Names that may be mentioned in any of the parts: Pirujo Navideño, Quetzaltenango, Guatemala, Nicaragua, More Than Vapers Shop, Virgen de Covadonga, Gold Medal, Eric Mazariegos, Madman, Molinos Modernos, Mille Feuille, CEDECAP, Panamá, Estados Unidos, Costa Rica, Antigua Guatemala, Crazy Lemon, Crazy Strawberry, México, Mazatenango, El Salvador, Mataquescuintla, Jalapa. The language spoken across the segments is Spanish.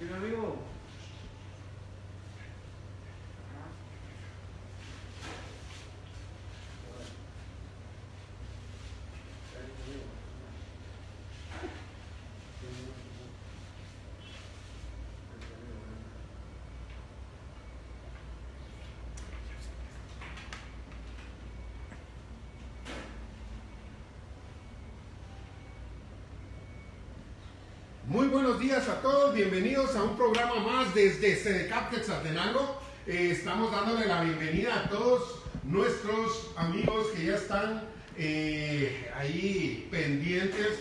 ¿Y mi amigo? Muy buenos días a todos, bienvenidos a un programa más desde CEDECAP Quetzaltenango. Estamos dándole la bienvenida a todos nuestros amigos que ya están ahí pendientes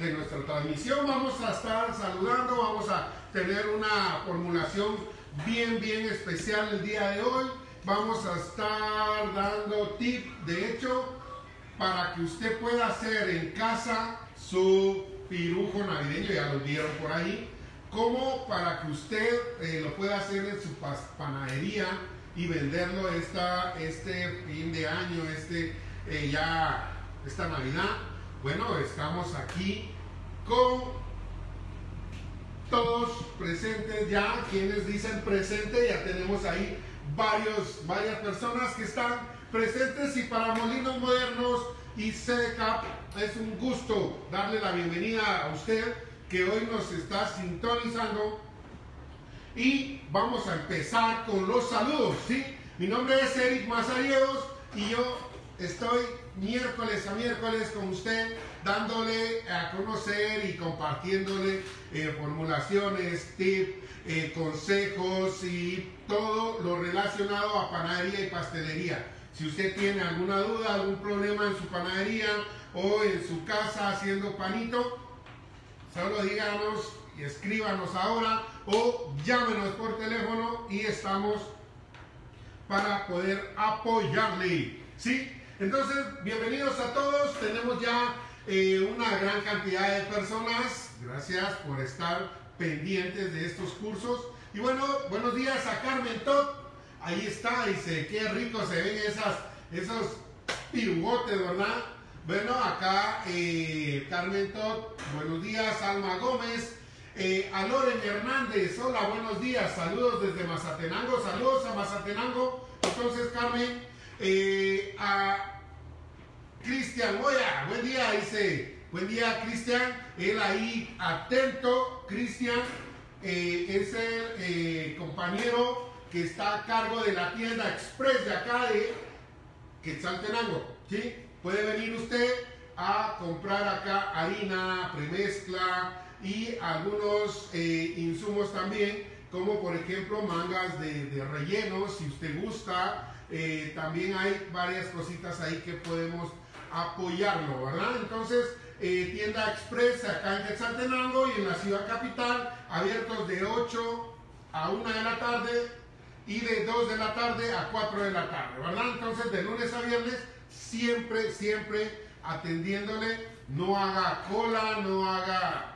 de nuestra transmisión. Vamos a estar saludando, vamos a tener una formulación bien especial el día de hoy. Vamos a estar dando tip, de hecho, para que usted pueda hacer en casa su pirujo navideño, ya lo vieron por ahí, como para que usted lo pueda hacer en su panadería y venderlo este fin de año, esta Navidad. Bueno, estamos aquí con todos presentes ya. Quienes dicen presente, ya tenemos ahí varias personas que están presentes, y para Molinos Modernos y CEDECAP es un gusto darle la bienvenida a usted que hoy nos está sintonizando, y vamos a empezar con los saludos, ¿sí? Mi nombre es Eric Mazariegos y yo estoy miércoles a miércoles con usted dándole a conocer y compartiéndole formulaciones, tips, consejos y todo lo relacionado a panadería y pastelería. Si usted tiene alguna duda, algún problema en su panadería o en su casa haciendo panito, solo díganos y escríbanos ahora o llámenos por teléfono y estamos para poder apoyarle, ¿sí? Entonces, bienvenidos a todos. Tenemos ya una gran cantidad de personas. Gracias por estar pendientes de estos cursos. Y bueno, buenos días a Carmen Todd. Ahí está, dice, qué rico se ven esos pirugotes, ¿verdad? Bueno, acá Carmen Todd, buenos días. Alma Gómez, a Loren Hernández, hola, buenos días, saludos desde Mazatenango, saludos a Mazatenango. Entonces, Carmen, a Cristian Moya, buen día, dice, buen día, Cristian, él ahí atento. Cristian es el compañero que está a cargo de la tienda express de acá de Quetzaltenango, ¿sí? Puede venir usted a comprar acá harina, premezcla y algunos insumos también, como por ejemplo mangas de relleno, si usted gusta. También hay varias cositas ahí que podemos apoyarlo, ¿verdad? Entonces, tienda express acá en Quetzaltenango y en la ciudad capital, abiertos de 8 a 1 de la tarde y de 2 de la tarde a 4 de la tarde, ¿verdad? Entonces, de lunes a viernes, siempre atendiéndole. No haga cola,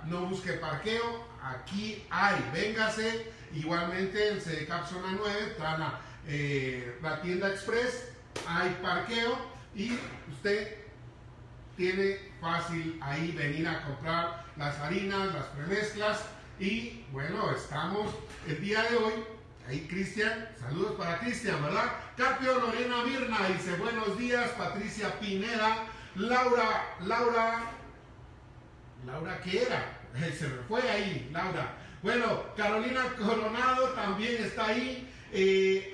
no busque parqueo, aquí hay, véngase. Igualmente en CEDECAP Zona 9 está la tienda express, hay parqueo y usted tiene fácil ahí venir a comprar las harinas, las premezclas. Y bueno, estamos el día de hoy. Ahí Cristian, saludos para Cristian, ¿verdad? Carpio Lorena Mirna dice, buenos días. Patricia Pineda, Laura, ¿qué era? Se me fue ahí, Laura. Bueno, Carolina Coronado también está ahí.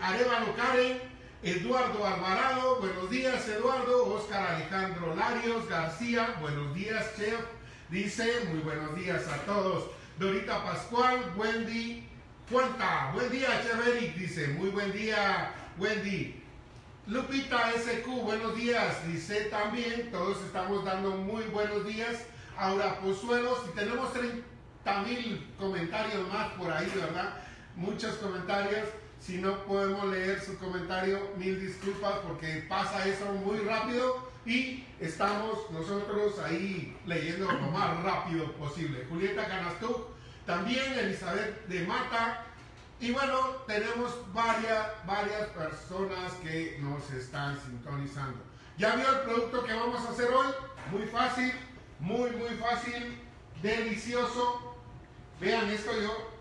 Arevalo Karen, Eduardo Alvarado, buenos días, Eduardo. Oscar Alejandro Larios García, buenos días, chef. Dice, muy buenos días a todos. Dorita Pascual, Wendy Cuenta, buen día, Cheveric, dice, muy buen día, Wendy. Lupita SQ, buenos días, dice también, todos estamos dando muy buenos días. Aura Pozuelos, y tenemos 30,000 comentarios más por ahí, ¿verdad? Muchos comentarios, si no podemos leer su comentario, mil disculpas, porque pasa eso muy rápido y estamos nosotros ahí leyendo lo más rápido posible. Julieta Canastú, también Elizabeth de Mata. Y bueno, tenemos varias personas que nos están sintonizando. ¿Ya vio el producto que vamos a hacer hoy? Muy fácil, muy fácil, delicioso. Vean esto yo,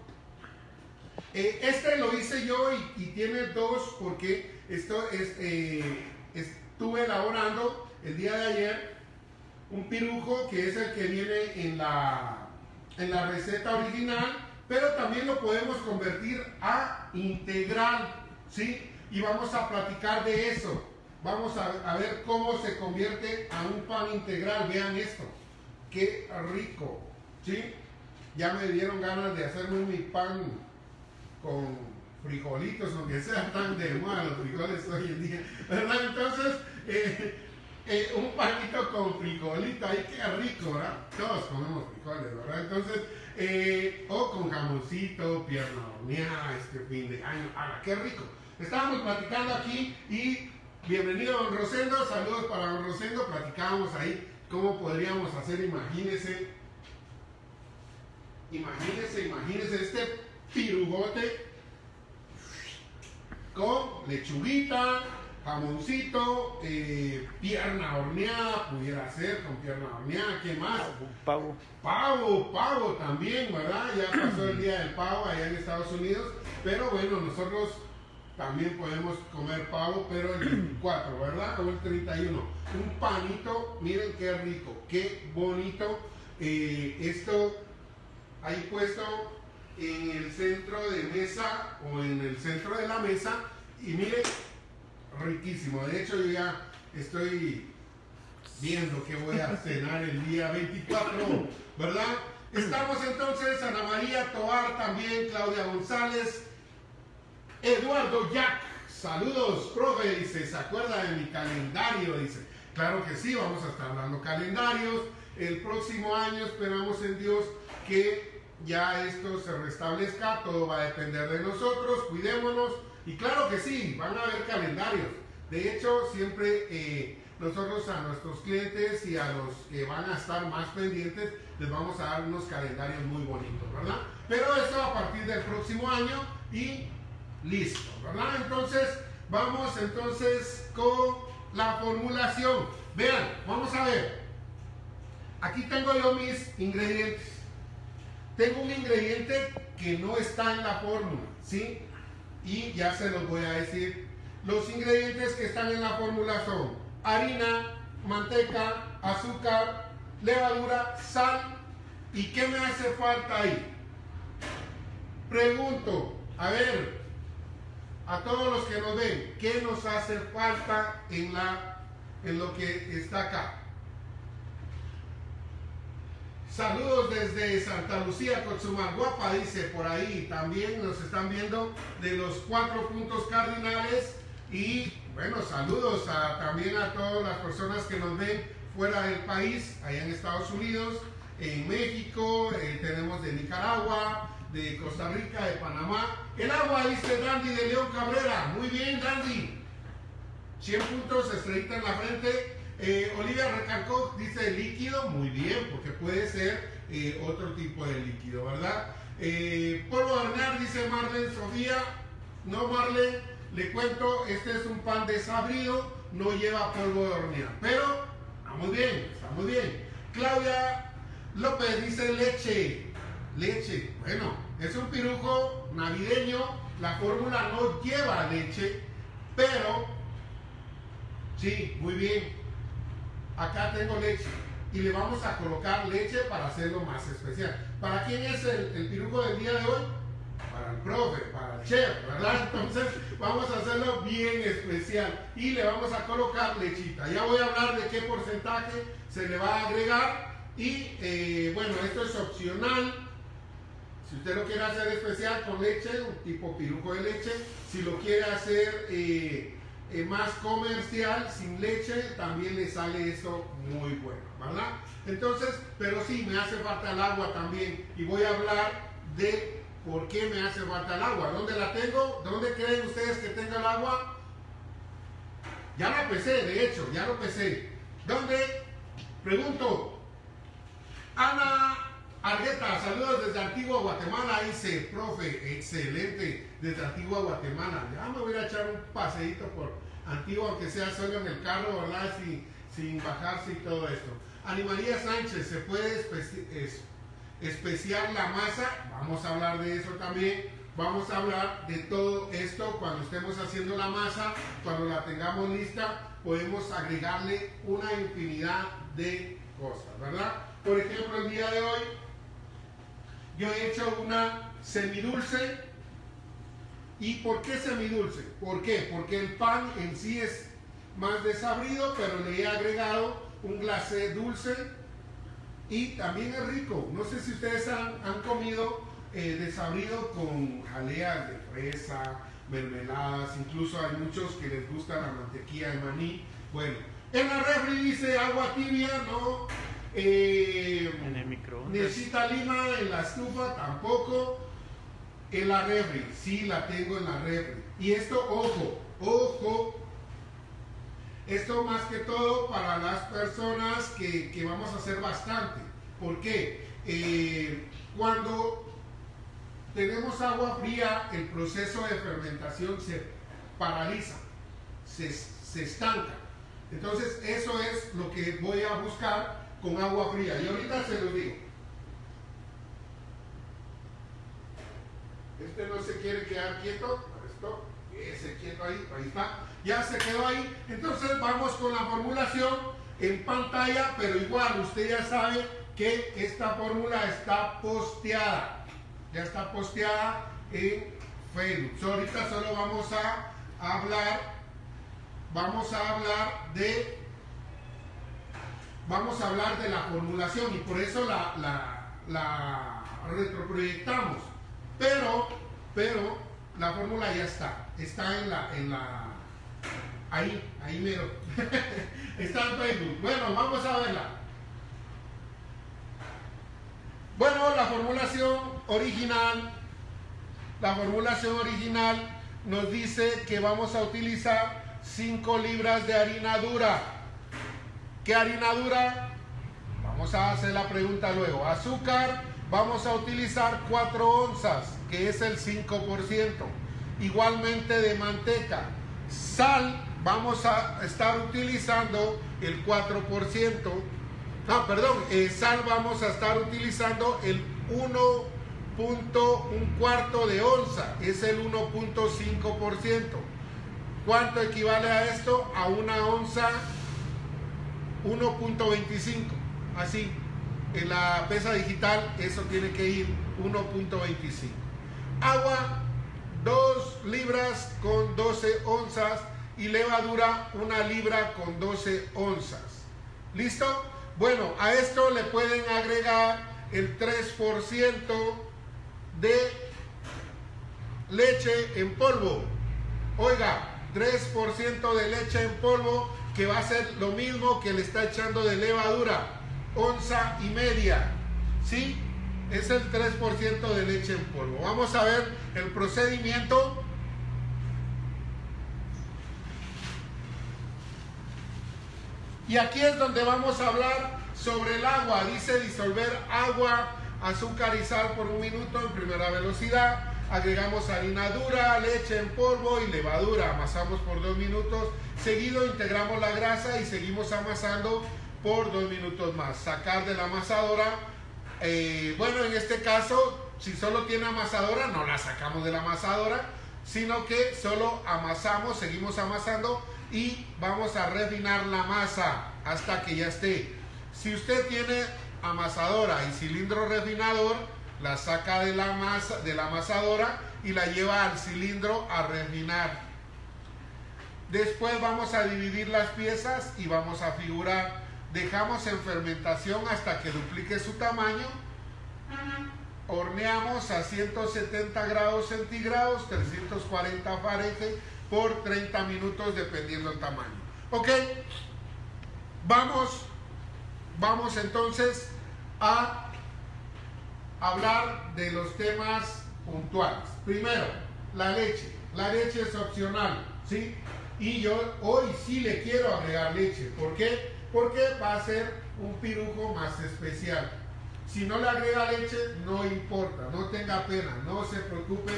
Este lo hice yo y tiene dos porque esto es, estuve elaborando el día de ayer un pirujo que es el que viene en la receta original, pero también lo podemos convertir a integral, ¿sí? Y vamos a platicar de eso. Vamos a ver cómo se convierte a un pan integral. Vean esto, qué rico, ¿sí? Ya me dieron ganas de hacerme mi pan con frijolitos, aunque sean tan de moda los frijoles hoy en día, ¿verdad? Entonces, un panito con frijolito, ahí queda rico, ¿verdad? Todos comemos frijoles, ¿verdad? Entonces, o con jamoncito, pierna horneada, fin de año, ¡ah, qué rico! Estábamos platicando aquí y bienvenido don Rosendo, saludos para don Rosendo, platicábamos ahí cómo podríamos hacer, imagínense este pirujote con lechuguita, jamoncito, pierna horneada, pudiera ser con pierna horneada, ¿qué más? Pavo también, ¿verdad? Ya pasó el día del pavo allá en Estados Unidos, pero bueno, nosotros también podemos comer pavo, pero el 24, ¿verdad? O el 31. Un panito, miren qué rico, qué bonito. Esto ahí puesto en el centro de mesa o en el centro de la mesa y miren, riquísimo. De hecho yo ya estoy viendo que voy a cenar el día 24, ¿verdad? Estamos entonces Ana María Tobar, también Claudia González, Eduardo Jack, saludos profe, dice, ¿se acuerda de mi calendario? Dice, claro que sí, vamos a estar dando calendarios el próximo año, esperamos en Dios que ya esto se restablezca, todo va a depender de nosotros, cuidémonos, y claro que sí, van a haber calendarios. De hecho, siempre nosotros a nuestros clientes y a los que van a estar más pendientes, les vamos a dar unos calendarios muy bonitos, ¿verdad? Pero eso a partir del próximo año y listo, ¿verdad? Entonces, vamos entonces con la formulación. Vean, vamos a ver. Aquí tengo yo mis ingredientes. Tengo un ingrediente que no está en la fórmula, ¿sí? Y ya se los voy a decir. Los ingredientes que están en la fórmula son harina, manteca, azúcar, levadura, sal. ¿Y qué me hace falta ahí? Pregunto, a ver, a todos los que nos ven, ¿qué nos hace falta en lo que está acá? Saludos desde Santa Lucía, Cotzumaguapa, dice por ahí. También nos están viendo de los 4 puntos cardinales. Y bueno, saludos también a todas las personas que nos ven fuera del país, allá en Estados Unidos, en México, tenemos de Nicaragua, de Costa Rica, de Panamá. El agua, dice Randy de León Cabrera. Muy bien, Randy. 100 puntos, estrellita en la frente. Olivia recalcó, dice líquido, muy bien, porque puede ser otro tipo de líquido, ¿verdad? Polvo de hornear, dice Marlene Sofía. No, Marlene, le cuento, este es un pan desabrido, no lleva polvo de hornear, pero está muy bien. Claudia López dice leche, bueno, es un pirujo navideño, la fórmula no lleva leche, pero sí, muy bien. Acá tengo leche y le vamos a colocar leche para hacerlo más especial. ¿Para quién es el pirujo del día de hoy? Para el profe, para el chef, ¿verdad? Entonces vamos a hacerlo bien especial y le vamos a colocar lechita. Ya voy a hablar de qué porcentaje se le va a agregar y bueno, esto es opcional. Si usted lo quiere hacer especial con leche, un tipo pirujo de leche, si lo quiere hacer más comercial, sin leche, también le sale eso muy bueno, ¿verdad? Entonces, pero sí, me hace falta el agua también y voy a hablar de por qué me hace falta el agua. ¿Dónde la tengo? ¿Dónde creen ustedes que tenga el agua? Ya la pesé, de hecho, ya lo pesé. ¿Dónde? Pregunto. Ana Argueta, saludos desde Antigua Guatemala, dice, profe, excelente, desde Antigua Guatemala. Ya me voy a echar un paseíto por Antigua, aunque sea solo en el carro, ¿verdad? Sin bajarse y todo esto. Ana María Sánchez, ¿se puede especiar la masa? Vamos a hablar de eso también. Vamos a hablar de todo esto cuando estemos haciendo la masa, cuando la tengamos lista, podemos agregarle una infinidad de cosas, ¿verdad? Por ejemplo, el día de hoy yo he hecho una semidulce. ¿Y por qué semidulce? ¿Por qué? Porque el pan en sí es más desabrido, pero le he agregado un glacé dulce y también es rico. No sé si ustedes han comido desabrido con jaleas de fresa, mermeladas, incluso hay muchos que les gusta la mantequilla de maní. Bueno, en la refri dice agua tibia, no. En el microondas. Necesita lima en la estufa, tampoco. En la refri, sí la tengo en la refri. Y esto, ojo, ojo. Esto más que todo para las personas que vamos a hacer bastante. ¿Por qué? Cuando tenemos agua fría, el proceso de fermentación se paraliza, se estanca. Entonces eso es lo que voy a buscar con agua fría. Y ahorita se lo digo. Este no se quiere quedar quieto, esto, ese quieto ahí está, ya se quedó ahí. Entonces vamos con la formulación en pantalla, pero igual usted ya sabe que esta fórmula está posteada, ya está posteada en Facebook. So, ahorita solo vamos a hablar de la formulación y por eso la retroproyectamos. Pero la fórmula ya está en la ahí mero, está en Facebook. Bueno, vamos a verla. Bueno, la formulación original nos dice que vamos a utilizar 5 libras de harina dura. ¿Qué harina dura? Vamos a hacer la pregunta luego. Azúcar. Vamos a utilizar 4 onzas, que es el 5%, igualmente de manteca. Sal, vamos a estar utilizando el 4%, no, perdón, sal vamos a estar utilizando el 1.25 de onza, es el 1.5%. ¿Cuánto equivale a esto? A una onza 1.25, así. En la pesa digital eso tiene que ir 1.25. Agua 2 libras con 12 onzas y levadura 1 libra con 12 onzas. ¿Listo? Bueno, a esto le pueden agregar el 3% de leche en polvo. Oiga, 3% de leche en polvo, que va a ser lo mismo que le está echando de levadura. Onza y media, ¿sí? Es el 3% de leche en polvo. Vamos a ver el procedimiento. Y aquí es donde vamos a hablar sobre el agua. Dice disolver agua, azúcar y sal por 1 minuto en primera velocidad. Agregamos harina dura, leche en polvo y levadura. Amasamos por 2 minutos. Seguido integramos la grasa y seguimos amasando por 2 minutos más. Sacar de la amasadora. Bueno, en este caso, si solo tiene amasadora, no la sacamos de la amasadora, sino que solo amasamos, seguimos amasando y vamos a refinar la masa hasta que ya esté. Si usted tiene amasadora y cilindro refinador, la saca de la masa, de la amasadora, y la lleva al cilindro a refinar. Después vamos a dividir las piezas y vamos a figurar. Dejamos en fermentación hasta que duplique su tamaño. Horneamos a 170 grados centígrados, 340 Fahrenheit, por 30 minutos dependiendo del tamaño. Ok, vamos entonces a hablar de los temas puntuales. Primero, la leche es opcional, ¿sí? Y yo hoy sí le quiero agregar leche. ¿Por qué? Porque va a ser un pirujo más especial. Si no le agrega leche, no importa, no tenga pena, no se preocupe,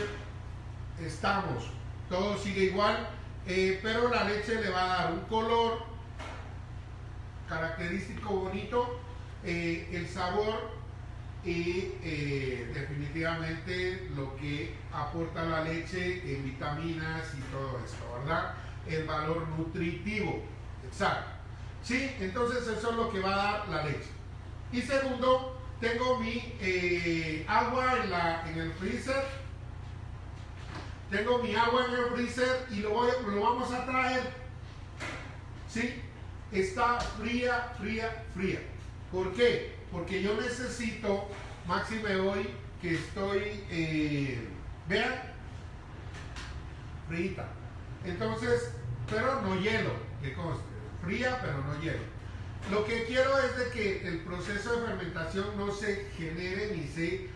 estamos, todo sigue igual, pero la leche le va a dar un color característico bonito, el sabor y definitivamente lo que aporta la leche en vitaminas y todo esto, ¿verdad? El valor nutritivo, exacto. ¿Sí? Entonces eso es lo que va a dar la leche. Y segundo, tengo mi agua en el freezer. Tengo mi agua en el freezer y lo vamos a traer. ¿Sí? Está fría, fría, fría. ¿Por qué? Porque yo necesito, máxime hoy, que estoy, vean, frita. Entonces, pero no hielo, que conste, fría pero no hielo. Lo que quiero es de que el proceso de fermentación no se genere ni se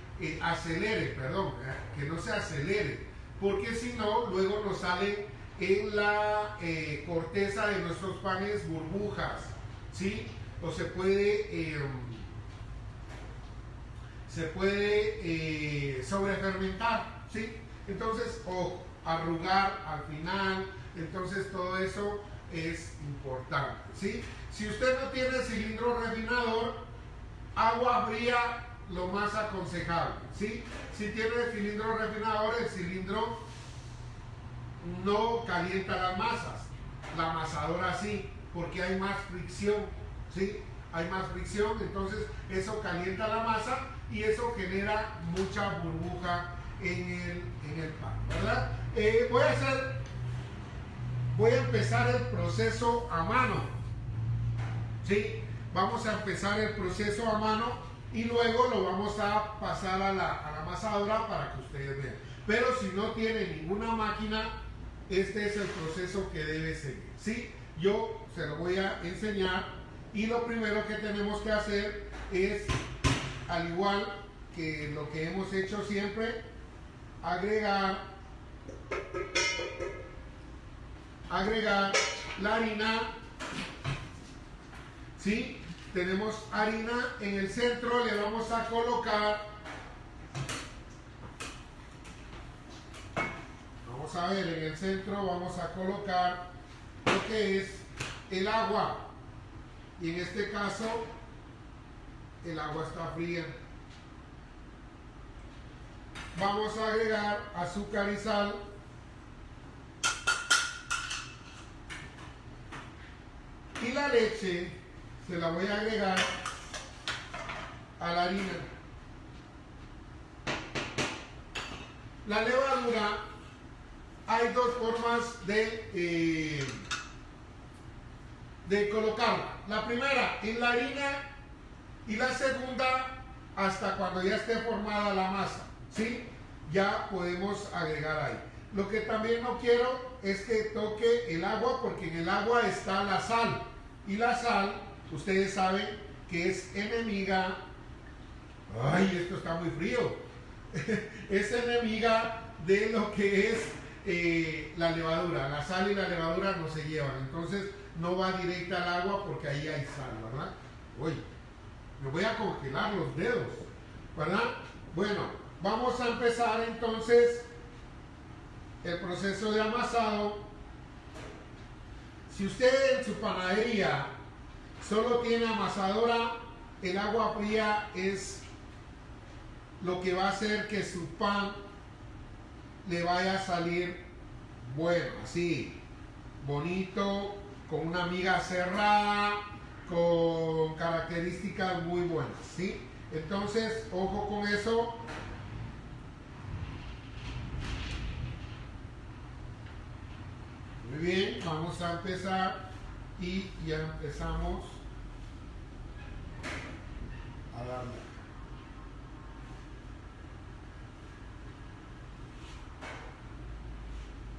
acelere, perdón, que no se acelere, porque si no, luego nos sale en la corteza de nuestros panes burbujas, ¿sí? O se puede sobrefermentar, ¿sí? Entonces, o arrugar al final, entonces todo eso es importante, ¿sí? Si usted no tiene cilindro refinador, agua fría lo más aconsejable, ¿sí? Si tiene cilindro refinador, el cilindro no calienta las masas, la amasadora sí, porque hay más fricción. ¿Sí? Hay más fricción, entonces eso calienta la masa y eso genera mucha burbuja en el pan, ¿verdad? Voy a empezar el proceso a mano, ¿sí? Vamos a empezar el proceso a mano y luego lo vamos a pasar a la amasadora para que ustedes vean. Pero si no tiene ninguna máquina, este es el proceso que debe seguir, ¿sí? Yo se lo voy a enseñar. Y lo primero que tenemos que hacer es, al igual que lo que hemos hecho siempre, agregar la harina, ¿sí? Tenemos harina en el centro, le vamos a colocar, vamos a ver, en el centro vamos a colocar lo que es el agua. Y en este caso, el agua está fría. Vamos a agregar azúcar y sal. Y la leche se la voy a agregar a la harina. La levadura, hay dos formas de colocarla, la primera en la harina y la segunda hasta cuando ya esté formada la masa, ¿sí? Ya podemos agregar ahí. Lo que también no quiero es que toque el agua, porque en el agua está la sal, y la sal, ustedes saben que es enemiga, ay, esto está muy frío, es enemiga de lo que es la levadura. La sal y la levadura no se llevan, entonces no va directa al agua porque ahí hay sal, ¿verdad? Uy, me voy a congelar los dedos, ¿verdad? Bueno, vamos a empezar entonces el proceso de amasado. Si usted en su panadería solo tiene amasadora, el agua fría es lo que va a hacer que su pan le vaya a salir bueno, así, bonito, con una miga cerrada, con características muy buenas, ¿sí? Entonces, ojo con eso. Muy bien, vamos a empezar y ya empezamos a darle.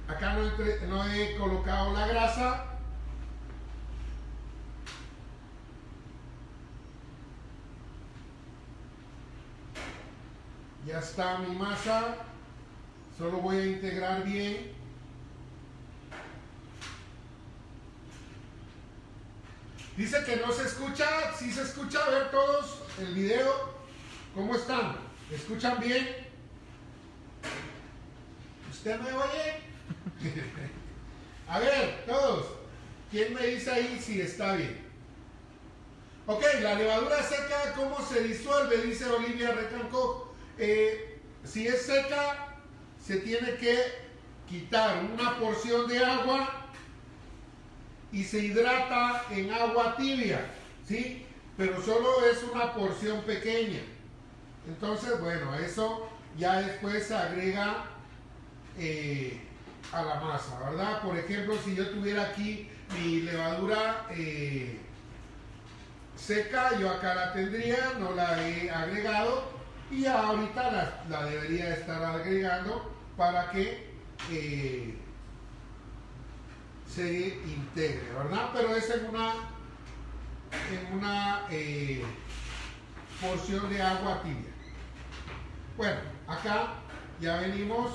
Acá no he colocado la grasa. Ya está mi masa, solo voy a integrar bien. Dice que no se escucha, sí se escucha, a ver todos el video, ¿cómo están? ¿Escuchan bien? ¿Usted me oye? A ver, todos, ¿quién me dice ahí si está bien? Ok, la levadura seca, ¿cómo se disuelve? Dice Olivia Recancó. Si es seca, se tiene que quitar una porción de agua y se hidrata en agua tibia, ¿sí? Pero solo es una porción pequeña. Entonces, bueno, eso ya después se agrega a la masa, ¿verdad? Por ejemplo, si yo tuviera aquí mi levadura seca, yo acá la tendría, no la he agregado, y ahorita la debería estar agregando para que se integre, ¿verdad? Pero es en una porción de agua tibia. Bueno, acá ya venimos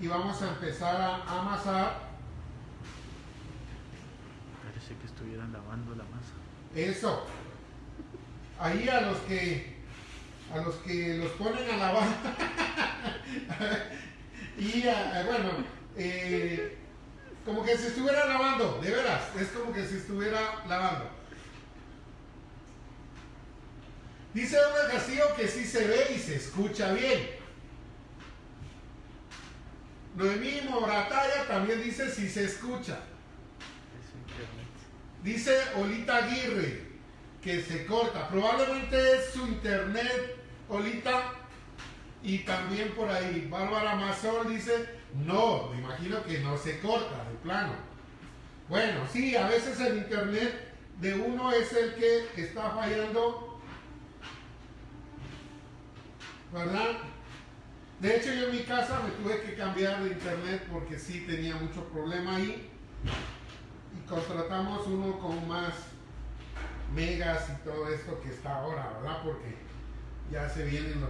y vamos a empezar a amasar. Parece que estuvieran lavando la masa. Eso. Ahí a los que los ponen a lavar. Y bueno, como que se estuviera lavando, de veras, es como que se estuviera lavando. Dice Don Castillo que sí se ve y se escucha bien. Noemí Morataya también dice si se escucha. Dice Olita Aguirre que se corta. Probablemente es su internet, Olita. Y también por ahí Bárbara Mazón dice, no, me imagino que no se corta de plano. Bueno, sí, a veces el internet de uno es el que está fallando, ¿verdad? De hecho, yo en mi casa me tuve que cambiar de internet porque sí tenía mucho problema ahí, y contratamos uno con más megas y todo esto que está ahora, ¿verdad? Porque ya se vienen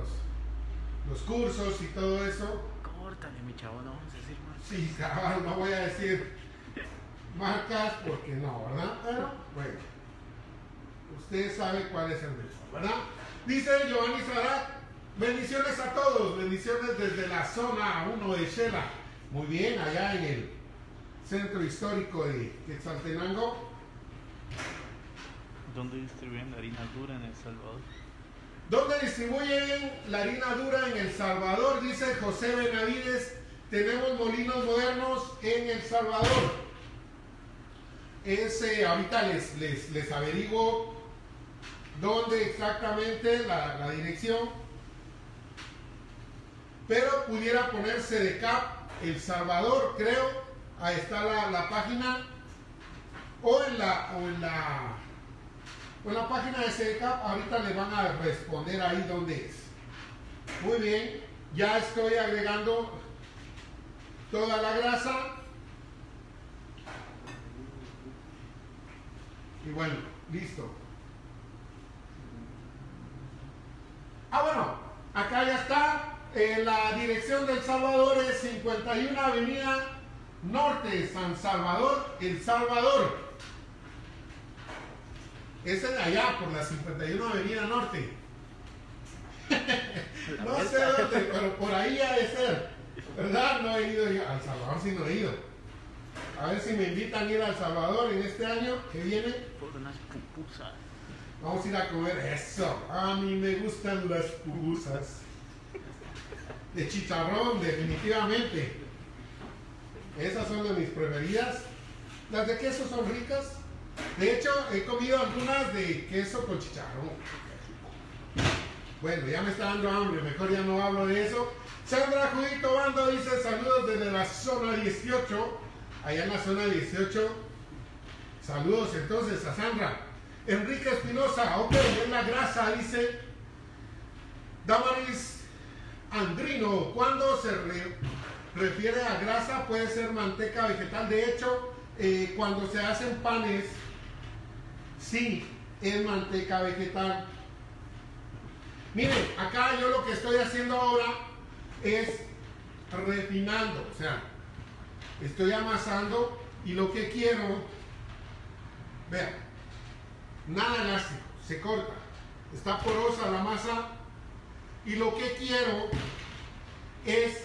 los cursos y todo eso. Córtale, mi chavo, no vamos a decir más. Sí, cabrón, no voy a decir marcas porque no, ¿verdad? Pero bueno, usted sabe cuál es el mejor, ¿verdad? Dice Giovanni Sarat, bendiciones a todos, bendiciones desde la zona 1 de Xela. Muy bien, allá en el centro histórico de Quetzaltenango. ¿Dónde distribuyen la harina dura en El Salvador? ¿Dónde distribuyen la harina dura en El Salvador? Dice José Benavides, tenemos Molinos Modernos en El Salvador. Ahorita les averiguo dónde exactamente la dirección. Pero pudiera poner CEDECAP El Salvador, creo. Ahí está la página. O en la página de CEDECAP, ahorita le van a responder ahí donde es. Muy bien, ya estoy agregando toda la grasa. Y bueno, listo. Ah, bueno, acá ya está. La dirección de El Salvador es 51 Avenida Norte, San Salvador, El Salvador. Es de allá, por la 51 Avenida Norte. No sé dónde, pero por ahí ha de ser, ¿verdad? No he ido yo a El Salvador, sí, no he ido. A ver si me invitan a ir a El Salvador en este año que viene. Por unas pupusas. Vamos a ir a comer eso. A mí me gustan las pupusas. De chicharrón, definitivamente. Esas son de mis preferidas. Las de queso son ricas. De hecho, he comido algunas de queso con chicharrón. Bueno, ya me está dando hambre. Mejor ya no hablo de eso. Sandra Judito Bando dice saludos desde la zona 18. Allá en la zona 18. Saludos entonces a Sandra. Enrique Espinosa, ok, en la grasa, dice Damaris Andrino, cuando se refiere a grasa puede ser manteca vegetal. De hecho, cuando se hacen panes, sí, es manteca vegetal. Miren, acá yo lo que estoy haciendo ahora es refinando, o sea, estoy amasando y lo que quiero, vean, nada elástico, se corta, está porosa la masa. Y lo que quiero es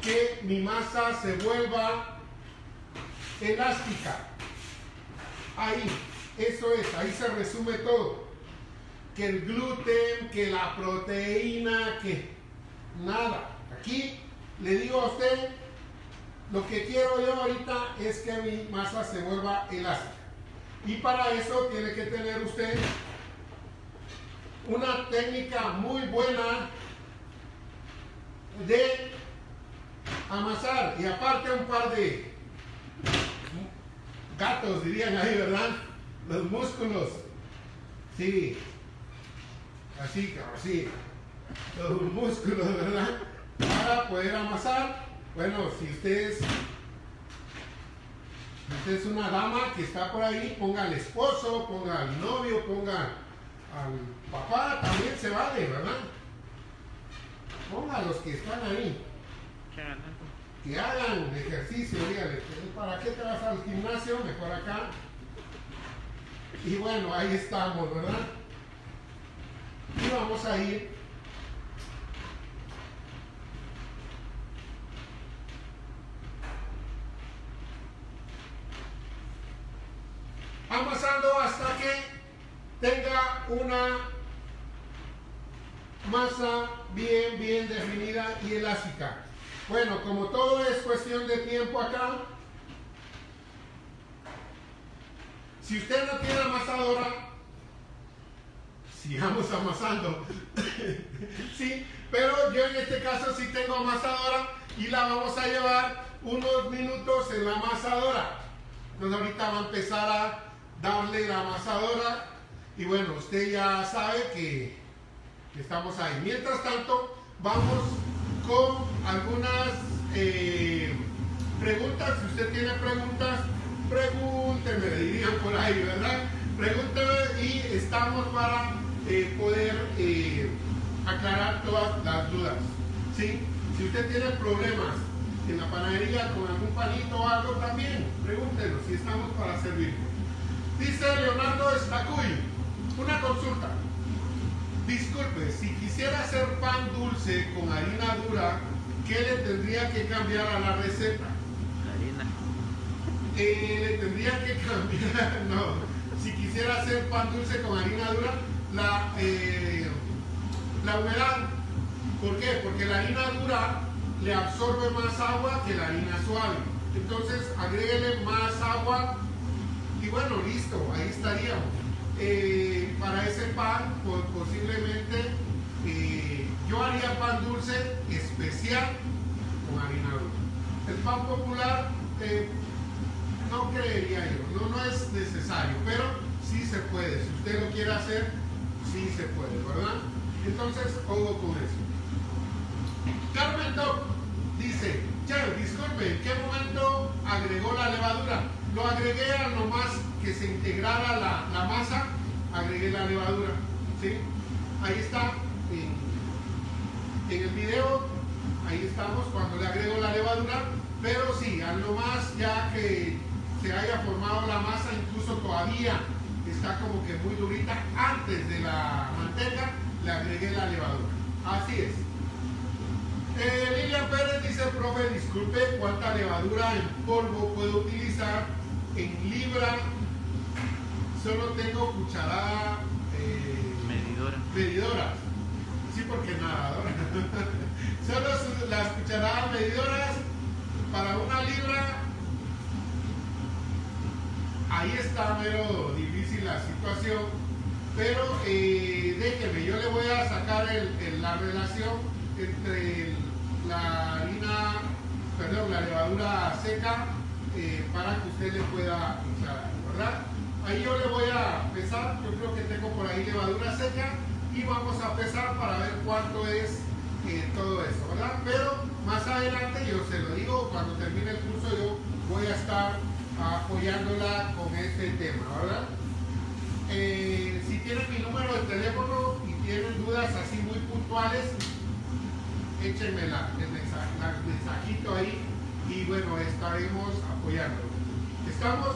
que mi masa se vuelva elástica. ahí. Eso es, ahí se resume todo. Que el gluten, que la proteína, que nada. Aquí le digo a usted, lo que quiero yo ahorita es que mi masa se vuelva elástica. Y para eso tiene que tener usted una técnica muy buena de amasar. Y aparte un par de gatos, dirían ahí, ¿verdad? Los músculos. Sí. Así, así, los músculos, ¿verdad? Para poder amasar. Bueno, si usted es una dama que está por ahí, ponga al esposo, ponga al novio, ponga al papá, también se vale, ¿verdad? Ponga a los que están ahí, que hagan ejercicio, dígale, ¿para qué te vas al gimnasio? Mejor acá. Y bueno, ahí estamos, ¿verdad? Y vamos a ir amasando hasta que tenga una masa bien, bien definida y elástica. Bueno, como todo es cuestión de tiempo acá, si usted no tiene amasadora, sigamos amasando. Sí, pero yo en este caso sí tengo amasadora y la vamos a llevar unos minutos en la amasadora. Entonces ahorita va a empezar a darle la amasadora y bueno, usted ya sabe que estamos ahí. Mientras tanto, vamos con algunas preguntas. Si usted tiene preguntas, pregúnteme, dirían por ahí, ¿verdad? Pregúnteme y estamos para poder aclarar todas las dudas, ¿sí? Si usted tiene problemas en la panadería con algún panito o algo, también pregúntenos, si estamos para servir. Dice Leonardo Estacuy, una consulta. Disculpe, si quisiera hacer pan dulce con harina dura, ¿qué le tendría que cambiar a la receta? La harina. Le tendría que cambiar, no. Si quisiera hacer pan dulce con harina dura, la humedad. ¿Por qué? Porque la harina dura le absorbe más agua que la harina suave. Entonces agréguele más agua y bueno, listo, ahí estaríamos. Para ese pan, pues, posiblemente yo haría pan dulce especial con harina dura. El pan popular no creería yo, no es necesario, pero sí se puede. Si usted lo quiere hacer, sí se puede, ¿verdad? Entonces, ojo con eso. Carmen Doc dice, chef, disculpe, ¿en qué momento agregó la levadura? Lo agregué a nomás que se integrara la masa, agregué la levadura, ¿sí? Ahí está, en el video, ahí estamos cuando le agrego la levadura, pero sí, a nomás ya que se haya formado la masa, incluso todavía está como que muy durita, antes de la manteca le agregué la levadura. Así es. Lilian Pérez dice, profe, disculpe, ¿cuánta levadura en polvo puedo utilizar en libra? Solo tengo cucharada medidoras. Sí, porque nadadora. Solo las cucharadas medidoras para una libra. Ahí está mero difícil la situación, pero déjeme, yo le voy a sacar la relación entre la levadura seca para que usted le pueda usar, ¿verdad? Ahí yo le voy a pesar, yo creo que tengo por ahí levadura seca y vamos a pesar para ver cuánto es todo eso, ¿verdad? Pero más adelante, yo se lo digo, cuando termine el curso yo voy a estar apoyándola con este tema, ¿verdad? Si tienen mi número de teléfono y tienen dudas así muy puntuales, échenme el mensajito ahí y bueno, estaremos apoyando. Estamos,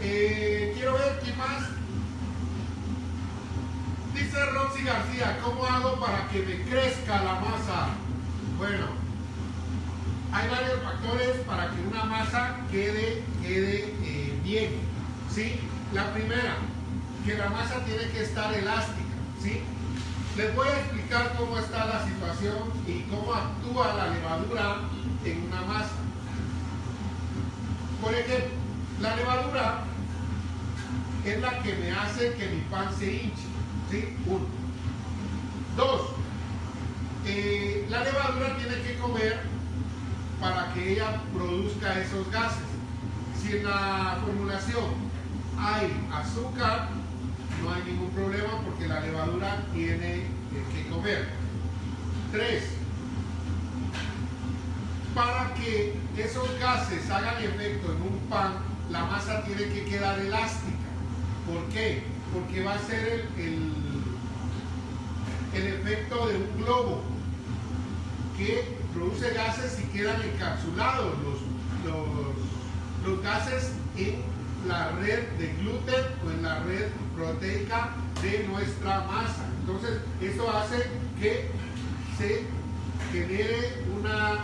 quiero ver qué más. Dice Roxy García, ¿cómo hago para que me crezca la masa? Bueno, hay varios factores para que una masa quede bien, ¿sí? La primera, que la masa tiene que estar elástica, ¿sí? Les voy a explicar cómo está la situación y cómo actúa la levadura en una masa. Por ejemplo, la levadura es la que me hace que mi pan se hinche, ¿sí? Uno. Dos, la levadura tiene que comer para que ella produzca esos gases. Si en la formulación hay azúcar, no hay ningún problema porque la levadura tiene que comer. Tres, para que esos gases hagan efecto en un pan, la masa tiene que quedar elástica. ¿Por qué? Porque va a ser el efecto de un globo que produce gases y quedan encapsulados los gases en la red de gluten o en la red proteica de nuestra masa. Entonces, eso hace que se genere una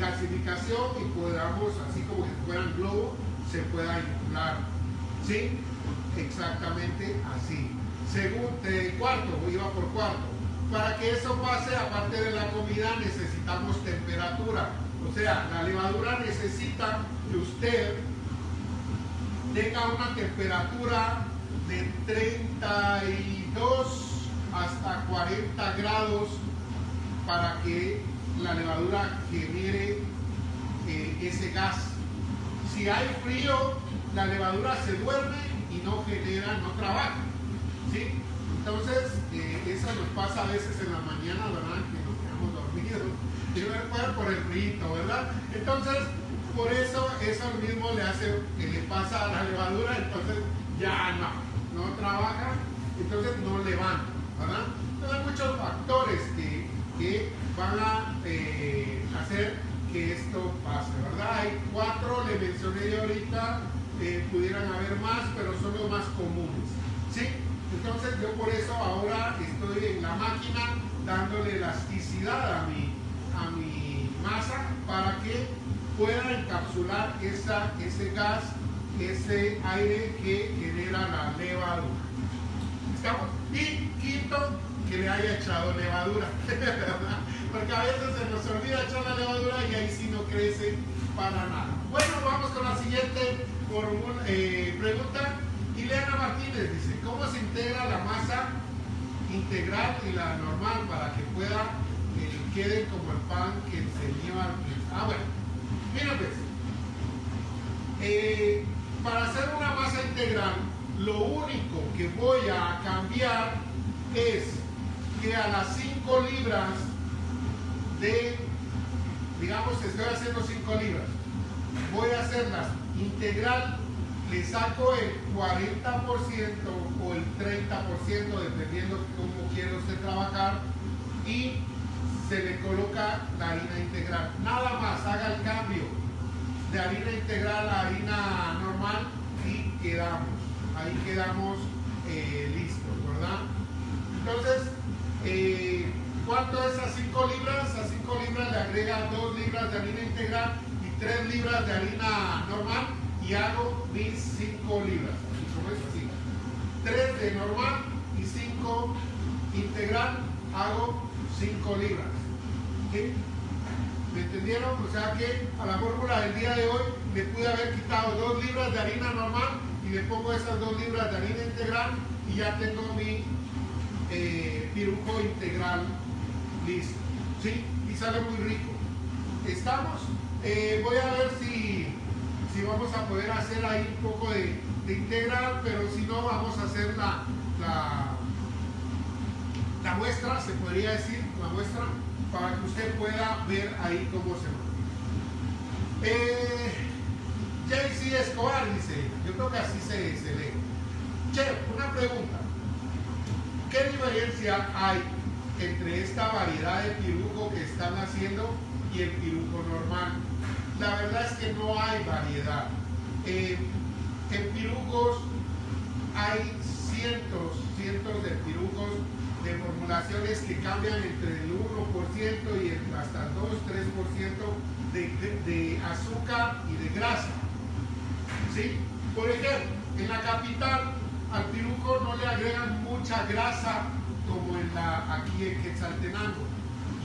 gasificación y podamos, así como si fuera un globo, se pueda inflar. ¿Sí? Exactamente así. Cuarto, para que eso pase, aparte de la comida, necesitamos temperatura. O sea, la levadura necesita que usted tenga una temperatura de 32 hasta 40 grados para que la levadura genere ese gas. Si hay frío, la levadura se duerme y no genera, no trabaja, ¿sí? Entonces, eso nos pasa a veces en la mañana, ¿verdad? Que nos quedamos dormidos, y no recuerdo por el frío, ¿verdad? Entonces, por eso mismo le pasa a la levadura, entonces ya no trabaja, entonces no levanta, ¿verdad? Entonces hay muchos factores que van a hacer que esto pase, ¿verdad? Hay cuatro, le mencioné yo ahorita, pudieran haber más, pero son los más comunes, ¿sí? Entonces yo por eso ahora estoy en la máquina dándole elasticidad a mi masa para que pueda encapsular ese gas, ese aire que genera la levadura. ¿Estamos? Y quinto, que le haya echado levadura. Porque a veces se nos olvida echar la levadura y ahí sí no crece para nada. Bueno, vamos con la siguiente pregunta. Ileana Martínez dice, ¿cómo se integra la masa integral y la normal para que pueda quede como el pan que se lleva al pie? Ah, bueno, miren pues, para hacer una masa integral, lo único que voy a cambiar es que a las 5 libras de, digamos que estoy haciendo 5 libras, voy a hacerlas integral, le saco el 40% o el 30%, dependiendo cómo quiera usted trabajar, y se le coloca la harina integral. Nada más, haga el cambio de harina integral a harina normal y quedamos. Ahí quedamos listos, ¿verdad? Entonces, ¿cuánto es a 5 libras? A 5 libras le agrega 2 libras de harina integral y 3 libras de harina normal. Y hago mis 5 libras, así como es así. 3 de normal y 5 integral, hago 5 libras. ¿Sí? ¿Me entendieron? O sea que a la fórmula del día de hoy le pude haber quitado 2 libras de harina normal y le pongo esas 2 libras de harina integral y ya tengo mi pirujo integral listo. ¿Sí? Y sale muy rico. ¿Estamos? Voy a ver si vamos a poder hacer ahí un poco de integral, pero si no vamos a hacer la muestra, se podría decir, la muestra, para que usted pueda ver ahí cómo se va. JC Escobar dice, yo creo que así se lee. Chef, una pregunta, ¿qué diferencia hay entre esta variedad de pirujo que están haciendo y el pirujo normal? La verdad es que no hay variedad. En pirujos hay cientos de pirujos de formulaciones que cambian entre el 1% y hasta el 2-3% de azúcar y de grasa. ¿Sí? Por ejemplo, En la capital al pirujo no le agregan mucha grasa como en aquí en Quetzaltenango.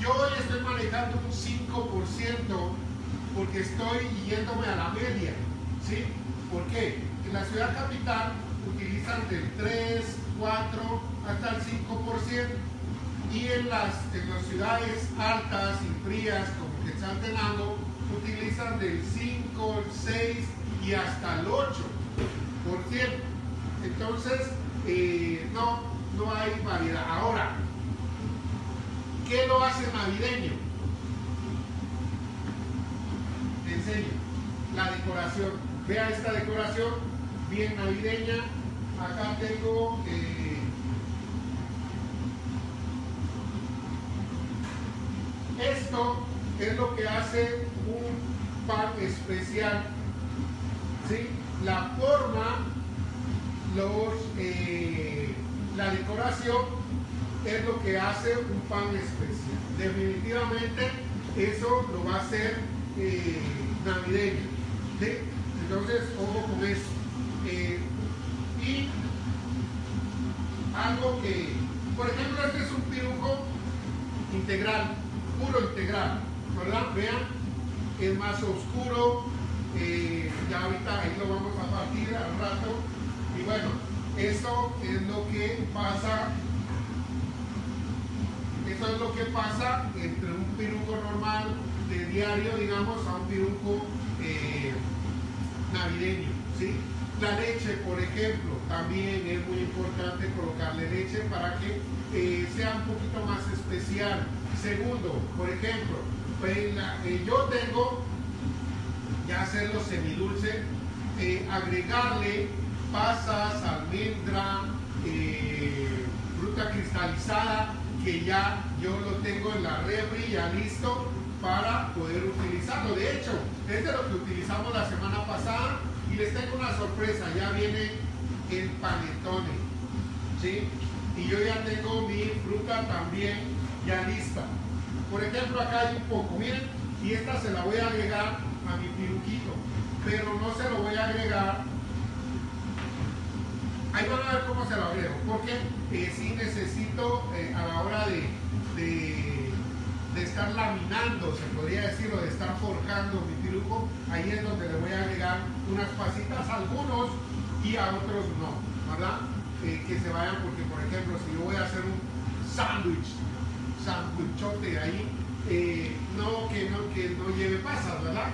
Yo hoy estoy manejando un 5% porque estoy yéndome a la media, ¿sí? ¿Por qué? En la ciudad capital utilizan del 3, 4 hasta el 5%, y en las ciudades altas y frías como Quetzaltenango utilizan del 5, 6 y hasta el 8%. Entonces no hay variedad. Ahora, ¿qué lo hace navideño? Te enseño la decoración. Vea esta decoración bien navideña. Acá tengo esto es lo que hace un pan especial, ¿sí? La forma, la decoración es lo que hace un pan especial. Definitivamente eso lo va a hacer navideño, ¿sí? Entonces ojo con eso. Y algo que, por ejemplo, este es un pirujo integral, puro integral, ¿verdad? Vean, es más oscuro. Ya ahorita ahí lo vamos a partir al rato. Y bueno, eso es lo que pasa. Eso es lo que pasa entre un pirujo normal de diario, digamos, a un pirujo navideño, ¿sí? La leche, por ejemplo, también es muy importante colocarle leche para que sea un poquito más especial. Segundo, por ejemplo, yo tengo ya hacerlo semidulce, agregarle pasas, almendra, fruta cristalizada, que ya yo lo tengo en la refri ya listo para poder utilizarlo. De hecho, este es lo que utilizamos la semana pasada, y les tengo una sorpresa, ya viene el panetone, ¿sí? Y yo ya tengo mi fruta también ya lista. Por ejemplo, acá hay un poco, miren, y esta se la voy a agregar a mi pirujito, pero no se lo voy a agregar. Ahí van a ver cómo se lo agrego, porque sí necesito a la hora de estar laminando, se podría decir, o de estar forjando mi pirujo, ahí es donde le voy a agregar unas pasitas a algunos y a otros no, ¿verdad? Que se vayan, porque por ejemplo, si yo voy a hacer un sándwichote ahí, que no lleve pasas, ¿verdad?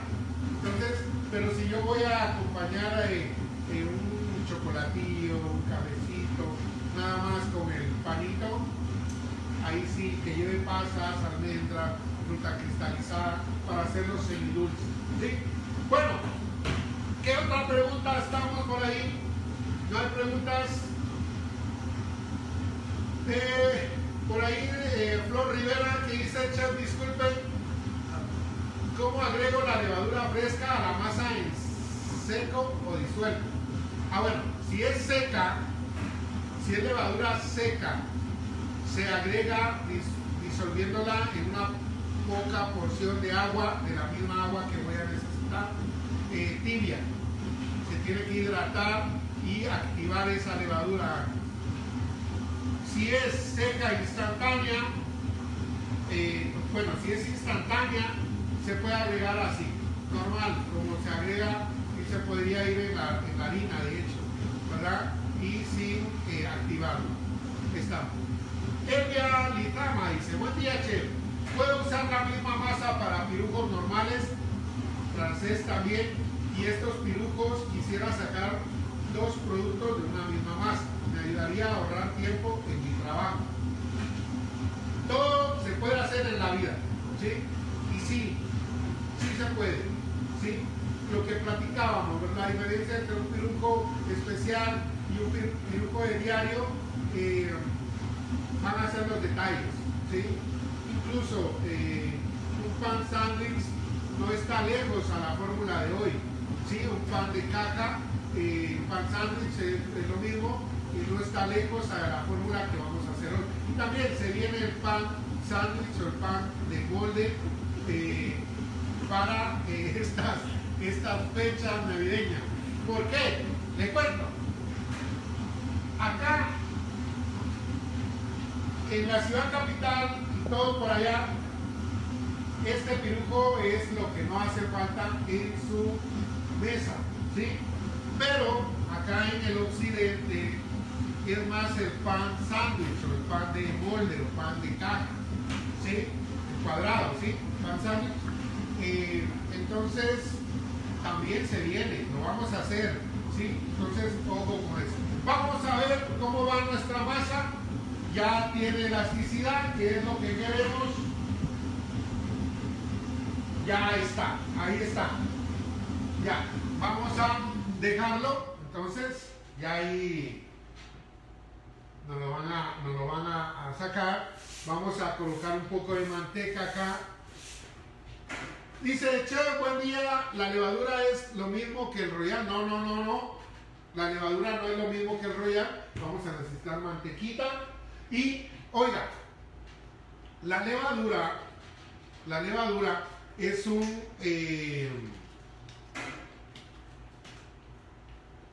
Entonces, pero si yo voy a acompañar un chocolatillo, un cabecito, nada más con el panito, ahí sí que lleve pasas, almendra, fruta cristalizada, para hacerlo semidulce, ¿sí? Bueno, ¿qué otra pregunta? ¿Estamos por ahí? ¿No hay preguntas? Por ahí Flor Rivera que dice: chef, disculpen, ¿cómo agrego la levadura fresca a la masa en seco o disuelto? Ah, bueno, si es seca, si es levadura seca, se agrega disolviéndola en una poca porción de agua, de la misma agua que voy a necesitar, tibia. Se tiene que hidratar y activar esa levadura. Si es seca instantánea, se puede agregar así, normal, como se agrega, y se podría ir en la harina, de hecho, ¿verdad? Y sin activarlo. Está. Elia Litama dice: buen día, chef, ¿puedo usar la misma masa para pirujos normales? Francés también, y estos pirujos quisiera sacar dos productos de una misma masa, me ayudaría a ahorrar tiempo en mi trabajo. Todo se puede hacer en la vida, ¿sí? Y sí se puede, ¿sí? Lo que platicábamos, ¿verdad? La diferencia entre un pirujo especial y un pirujo de diario van a ser los detalles, ¿sí? Incluso un pan sándwich no está lejos a la fórmula de hoy, ¿sí? Un pan de caja, un pan sándwich es lo mismo, y no está lejos a la fórmula que vamos a hacer hoy. Y también se viene el pan sándwich o el pan de molde para estas fechas navideñas. ¿Por qué? Les cuento. acá en la ciudad capital y todo por allá, este pirujo es lo que no hace falta en su mesa, ¿sí? Pero acá en el occidente es más el pan sándwich o el pan de molde o pan de caja, ¿sí? El cuadrado, ¿sí? Pan sándwich. Entonces también se viene, lo vamos a hacer, ¿sí? Entonces ojo con eso. Vamos a ver cómo va nuestra masa. Ya tiene elasticidad, que es lo que queremos. Ya está, ahí está. Ya, vamos a dejarlo. Entonces, ya ahí nos lo van a sacar. Vamos a colocar un poco de manteca acá. Dice, che, buen día, la levadura es lo mismo que el royal. No, no, no, no. La levadura no es lo mismo que el royal. Vamos a necesitar mantequita. Y, oiga, la levadura es un...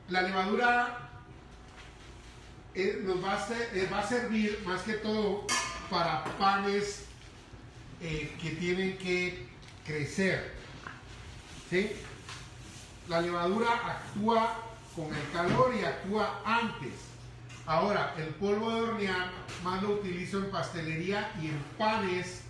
la levadura nos va a servir más que todo para panes que tienen que crecer, ¿sí? La levadura actúa con el calor y actúa antes. Ahora, el polvo de hornear más lo utilizo en pastelería y en panes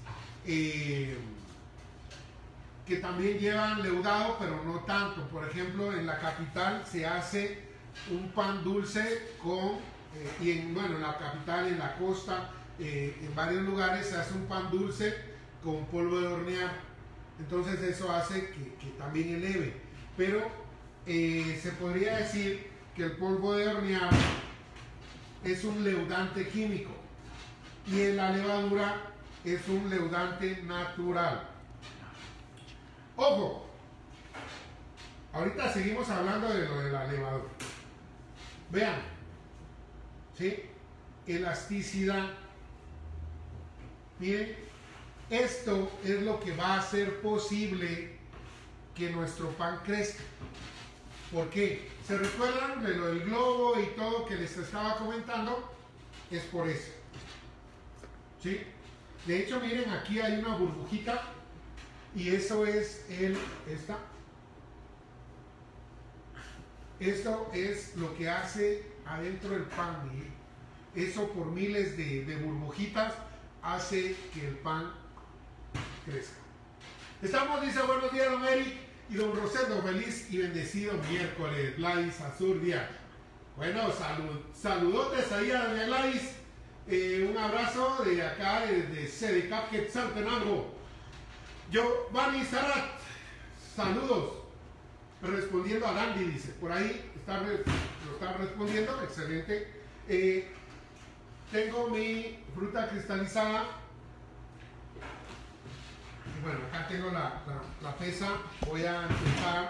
que también llevan leudado, pero no tanto. Por ejemplo, en la capital se hace un pan dulce con, en la capital, en la costa, en varios lugares se hace un pan dulce con polvo de hornear. Entonces eso hace que también eleve. Pero se podría decir que el polvo de hornear es un leudante químico y en la levadura es un leudante natural. Ojo, ahorita seguimos hablando de lo de la levadura. Vean, ¿sí? Elasticidad. Miren, esto es lo que va a hacer posible que nuestro pan crezca. ¿Por qué? ¿Se recuerdan de lo del globo y todo que les estaba comentando? Es por eso, ¿sí? De hecho, miren, aquí hay una burbujita y eso es esto es lo que hace adentro el pan, miren. Eso por miles de burbujitas hace que el pan crezca. Estamos, dice, buenos días, don Eric y don Rosendo, feliz y bendecido miércoles, Gladys Azurdia. Bueno, saludotes ahí a doña Gladys. Un abrazo de acá, desde CEDECAP, Quetzaltenango. Giovanni Sarat, saludos. Respondiendo a Dandy, dice, por ahí lo están respondiendo, excelente. Tengo mi fruta cristalizada. Bueno, acá tengo la pesa. Voy a empezar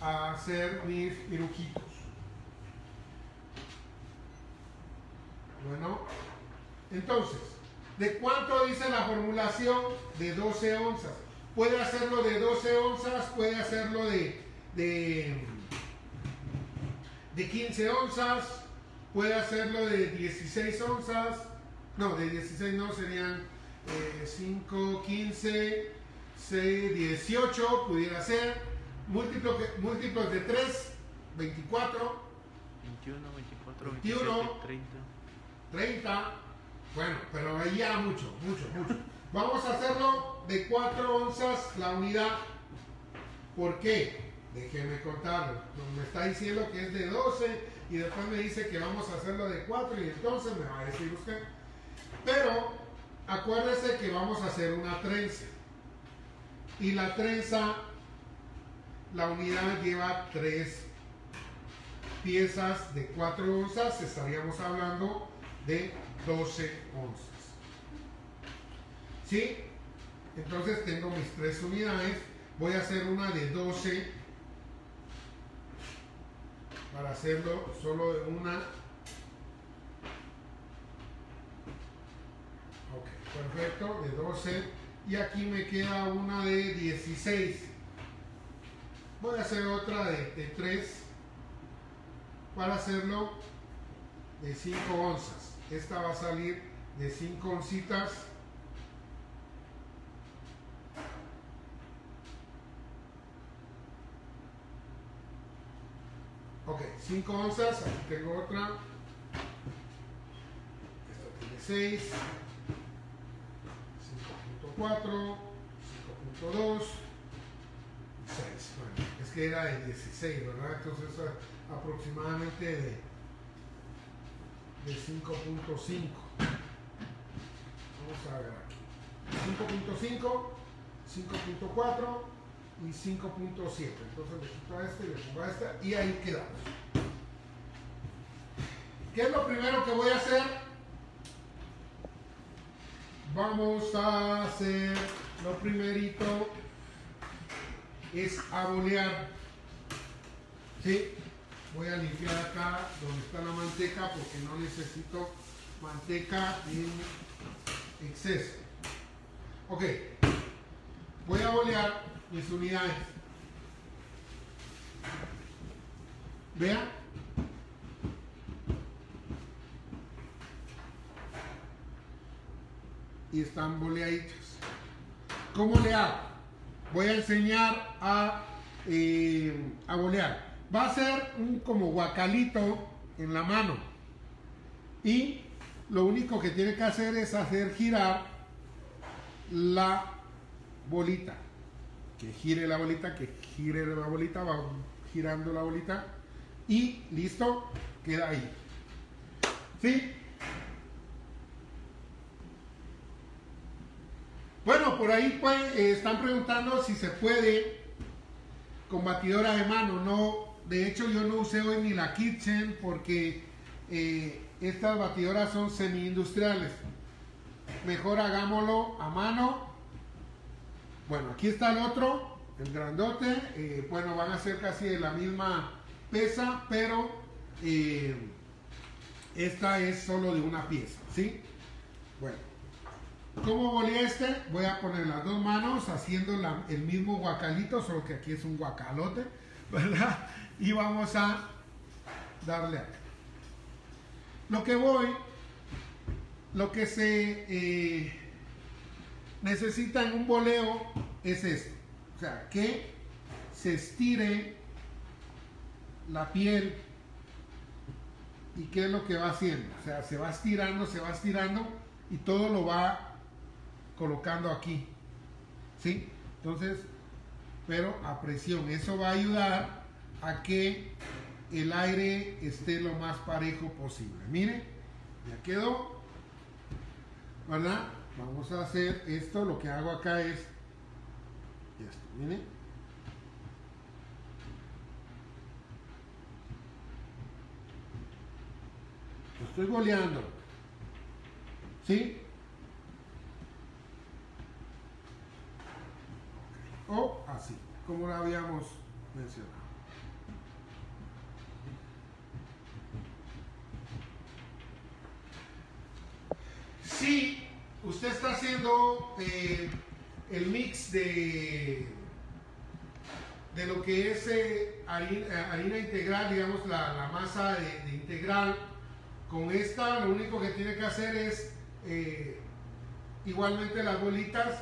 a hacer mis pirujitos. Bueno, entonces, ¿de cuánto dice la formulación? De 12 onzas. Puede hacerlo de 12 onzas, puede hacerlo de 15 onzas, puede hacerlo de 16 onzas. No, de 16 no, serían 5, 15... 6, 18, pudiera ser, múltiplos de 3, 24, 21, 24, 21, 27, 30, bueno, pero ahí ya mucho. Vamos a hacerlo de 4 onzas la unidad. ¿Por qué? Déjenme contarlo. Me está diciendo que es de 12 y después me dice que vamos a hacerlo de 4 y entonces me va a decir usted. Pero acuérdese que vamos a hacer una trenza. Y la trenza, la unidad lleva 3 piezas de 4 onzas, estaríamos hablando de 12 onzas. ¿Sí? Entonces tengo mis 3 unidades, voy a hacer una de 12 para hacerlo solo de una. Ok, perfecto, de 12. Y aquí me queda una de 16. Voy a hacer otra de 3 para hacerlo de 5 onzas. Esta va a salir de 5 oncitas. Ok, 5 onzas, aquí tengo otra. Esta tiene 6, 5.4, 5.2 y 6. Bueno, es que era de 16, ¿verdad? Entonces aproximadamente de 5.5. Vamos a ver aquí. 5.5, 5.4 y 5.7. Entonces le quito a este y le pongo a esta y ahí quedamos. ¿Qué es lo primero que voy a hacer? Vamos a hacer lo primerito es abolear. ¿Sí? Voy a limpiar acá donde está la manteca porque no necesito manteca en exceso. Ok, voy a abolear mis unidades. Vean, y están boleaditas. ¿Cómo le hago? Voy a enseñar a bolear. Va a ser un como guacalito en la mano y lo único que tiene que hacer es hacer girar la bolita, que gire la bolita, que gire la bolita, va girando la bolita y listo, queda ahí. ¿Sí? Bueno, por ahí pues están preguntando si se puede con batidora de mano. No. De hecho, yo no usé hoy ni la Kitchen porque estas batidoras son semi-industriales. Mejor hagámoslo a mano. Bueno, aquí está el otro, el grandote. Bueno, van a ser casi de la misma pesa, pero esta es solo de una pieza, ¿sí? Bueno, ¿cómo volé este? Voy a poner las dos manos haciendo el mismo guacalito, solo que aquí es un guacalote, ¿verdad? Y vamos a darle acá. Lo que se necesita en un boleo es esto, o sea, que se estire la piel. Y qué es lo que va haciendo, o sea, se va estirando y todo lo va colocando aquí, ¿sí? Entonces, pero a presión, eso va a ayudar a que el aire esté lo más parejo posible. Miren, ya quedó, ¿verdad? Vamos a hacer esto. Lo que hago acá es esto, miren, lo estoy boleando, ¿sí? O así, como lo habíamos mencionado. Si usted está haciendo el mix de lo que es harina integral, digamos la masa de integral, con esta lo único que tiene que hacer es igualmente las bolitas,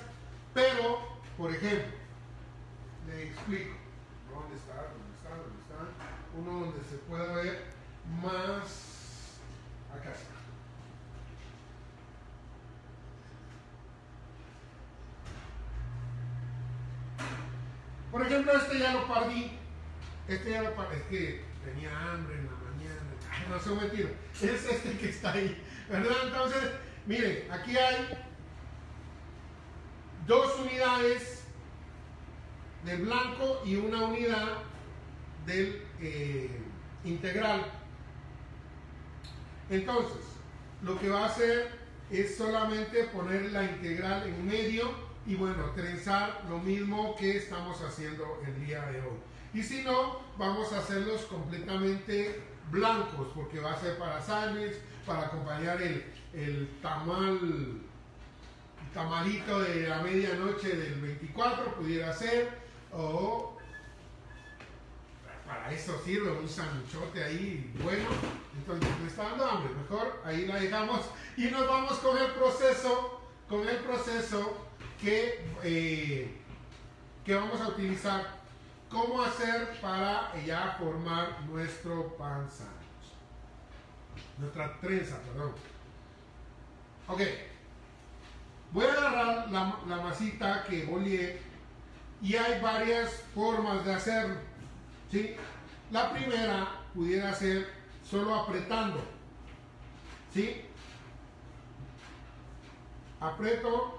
pero por ejemplo, le explico dónde está, uno donde se pueda ver más, acá está. Por ejemplo, este ya lo perdí. Este ya lo perdí. Es que tenía hambre en la mañana. No soy metido. Es este que está ahí, ¿verdad? Entonces, miren, aquí hay dos unidades del blanco y una unidad del integral. Entonces, lo que va a hacer es solamente poner la integral en medio. Y bueno, trenzar lo mismo que estamos haciendo el día de hoy. Y si no, vamos a hacerlos completamente blancos, porque va a ser para sándwich, para acompañar el tamalito de la medianoche del 24, pudiera ser, o para eso sirve un sanchote ahí, bueno. Entonces me está dando hambre, mejor ahí la dejamos y nos vamos con el proceso que vamos a utilizar. ¿Cómo hacer para ya formar nuestro pan sándwich? Nuestra trenza, perdón. Ok. Voy a agarrar la masita que boleé y hay varias formas de hacerlo, ¿sí? La primera pudiera ser solo apretando, ¿sí? Aprieto.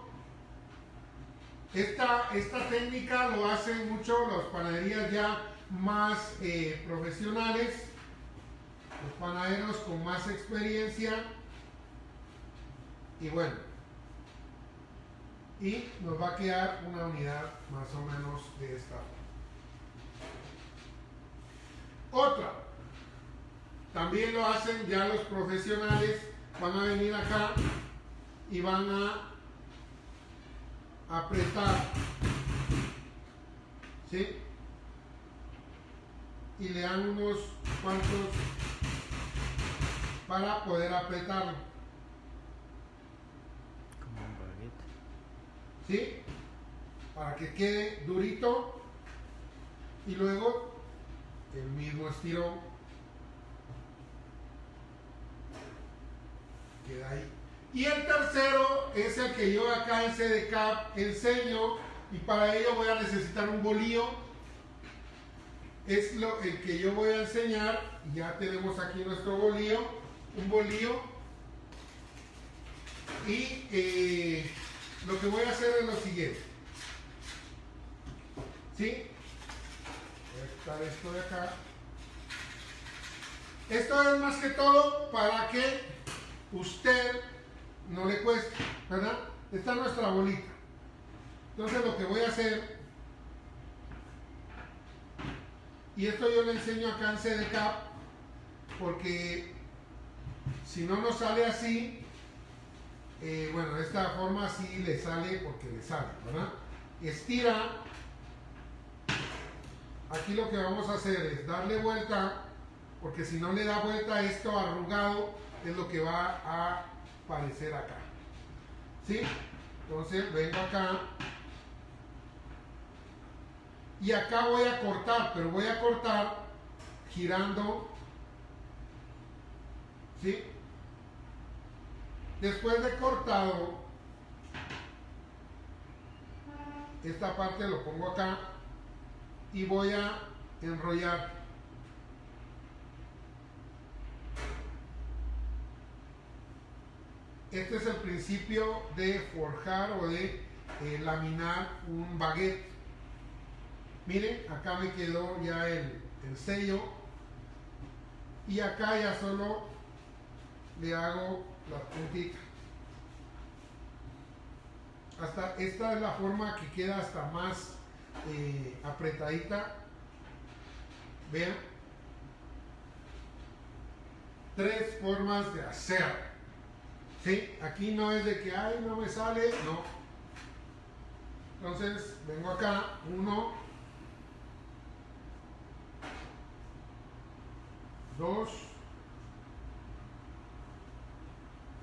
Esta técnica lo hacen mucho las panaderías ya más profesionales, los panaderos con más experiencia. Y bueno, y nos va a quedar una unidad más o menos de esta. Otra, también lo hacen ya los profesionales, van a venir acá y van a apretar, ¿sí? Y le dan unos cuantos para poder apretarlo, ¿sí? Para que quede durito y luego el mismo estirón queda ahí. Y el tercero es el que yo acá en CEDECAP enseño, y para ello voy a necesitar un bolillo. Es el que yo voy a enseñar. Ya tenemos aquí nuestro bolillo, un bolillo. Y lo que voy a hacer es lo siguiente. ¿Sí? Voy a quitar esto de acá. Esto es más que todo para que usted no le cuesta, ¿verdad? Está nuestra bolita. Entonces lo que voy a hacer, y esto yo le enseño acá en CEDECAP, porque si no nos sale así, bueno, de esta forma sí le sale porque le sale, ¿verdad? Estira. Aquí lo que vamos a hacer es darle vuelta, porque si no le da vuelta, esto arrugado es lo que va a aparecer acá, ¿sí? Entonces vengo acá y acá voy a cortar, pero voy a cortar girando, ¿sí? Después de cortado, esta parte lo pongo acá y voy a enrollar. Este es el principio de forjar o de laminar un baguette. Miren, acá me quedó ya el sello. Y acá ya solo le hago la puntita. Hasta esta es la forma que queda hasta más apretadita. Vean. Tres formas de hacer. ¿Sí? Aquí no es de que, ay, no me sale, no. Entonces, vengo acá, uno, dos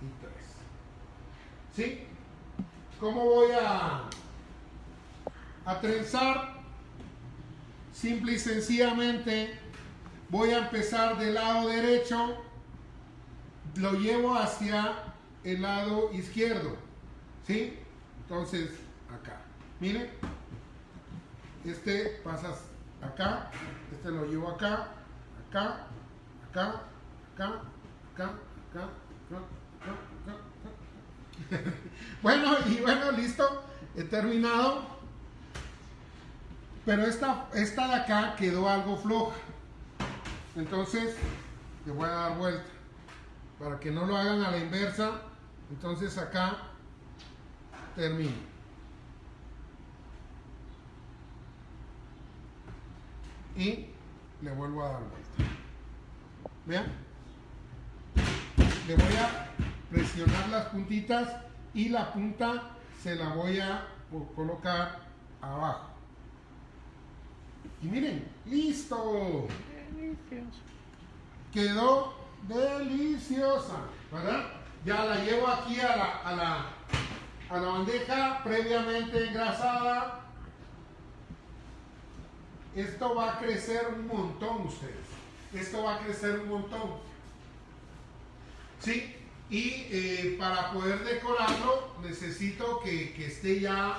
y tres. ¿Sí? ¿Cómo voy a trenzar? Simple y sencillamente, voy a empezar del lado derecho, lo llevo hacia el lado izquierdo, ¿sí? Entonces acá, miren, este pasas acá, este lo llevo acá, acá, acá, acá, acá, acá, acá, acá. bueno, listo, he terminado, pero esta de acá quedó algo floja, entonces le voy a dar vuelta para que no lo hagan a la inversa. Entonces acá termino. Y le vuelvo a dar vuelta. Vean. Le voy a presionar las puntitas y la punta se la voy a colocar abajo. Y miren, ¡listo! Delicioso. Quedó deliciosa, ¿verdad? Ya la llevo aquí a la bandeja previamente engrasada. Esto va a crecer un montón, ustedes. Esto va a crecer un montón. ¿Sí? Y para poder decorarlo necesito que esté ya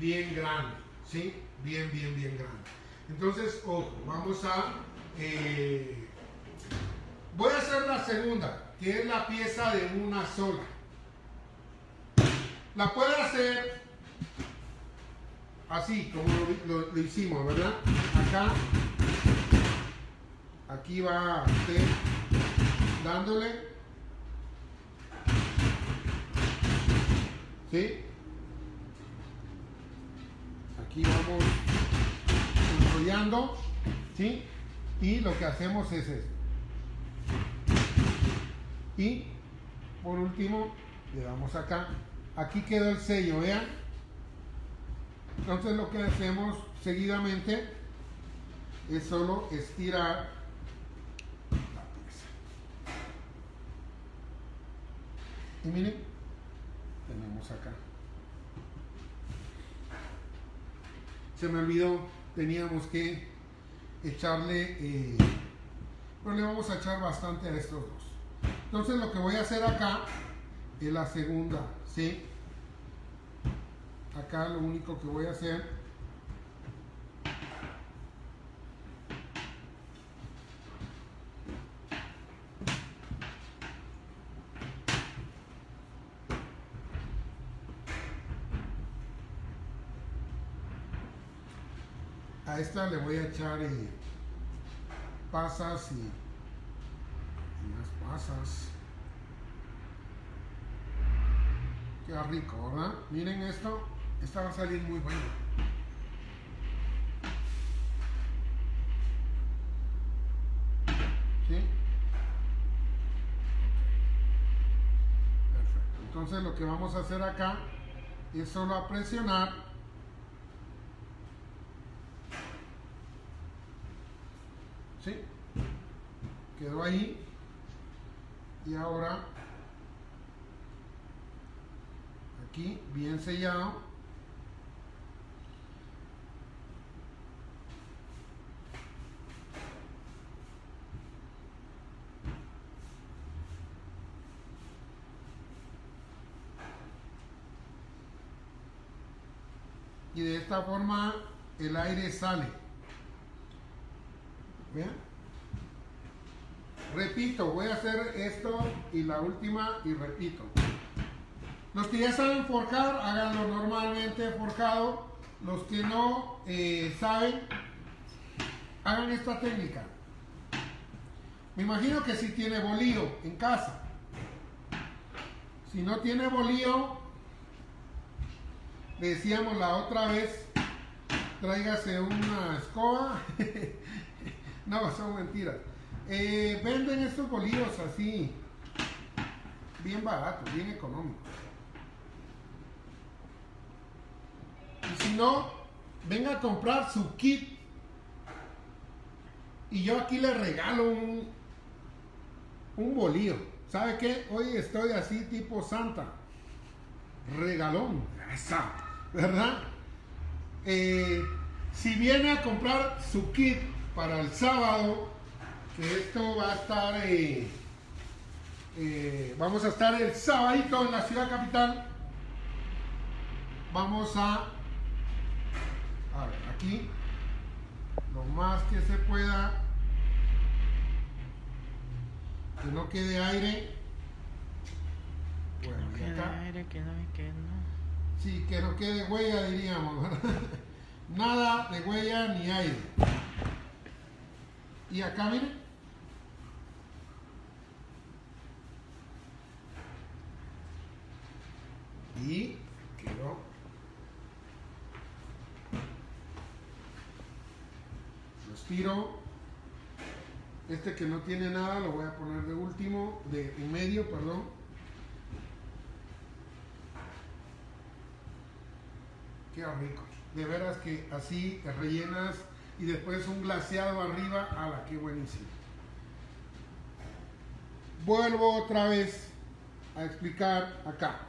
bien grande, ¿sí? Bien grande. Entonces, ojo, vamos a... voy a hacer la segunda, que es la pieza de una sola. La puede hacer así, como lo hicimos, ¿verdad? Acá, aquí va usted dándole... ¿Sí? Aquí vamos enrollando, ¿sí? Y lo que hacemos es esto. Y por último le damos acá. Aquí quedó el sello, vean. Entonces lo que hacemos seguidamente es solo estirar la pieza. Y miren, tenemos acá. Se me olvidó, teníamos que echarle, pero le vamos a echar bastante a estos dos. Entonces lo que voy a hacer acá es la segunda, ¿sí? Acá lo único que voy a hacer a esta le voy a echar pasas y más pasas. Queda rico, ¿verdad? Miren esto, esta va a salir muy buena. ¿Sí? Perfecto. Entonces lo que vamos a hacer acá es solo a presionar. ¿Sí? Quedó ahí. Y ahora aquí bien sellado. Y de esta forma el aire sale. ¿Vean? Repito, voy a hacer esto y la última y repito. Los que ya saben forjar, háganlo normalmente forjado. Los que no saben, hagan esta técnica. Me imagino que si tiene bolillo en casa. Si no tiene bolillo, decíamos la otra vez, tráigase una escoba. No, son mentiras. Venden estos bolillos así, bien baratos, bien económicos. Y si no, venga a comprar su kit. Y yo aquí le regalo un bolillo. ¿Sabe qué? Hoy estoy así tipo santa. Regalón. Esa, ¿verdad? Si viene a comprar su kit para el sábado, que esto va a estar vamos a estar el sábado en la ciudad capital. Vamos a ver, aquí lo más que se pueda, que no quede aire. Bueno, que no quede aire, que no me quede, no. Sí, que no quede huella, diríamos, ¿verdad? Nada de huella ni aire. Y acá, miren, y quedó los tiro. Este que no tiene nada lo voy a poner de último, de en medio, perdón. Qué rico. De veras que así te rellenas y después un glaseado arriba. ¡Hala, qué buenísimo! Vuelvo otra vez a explicar acá.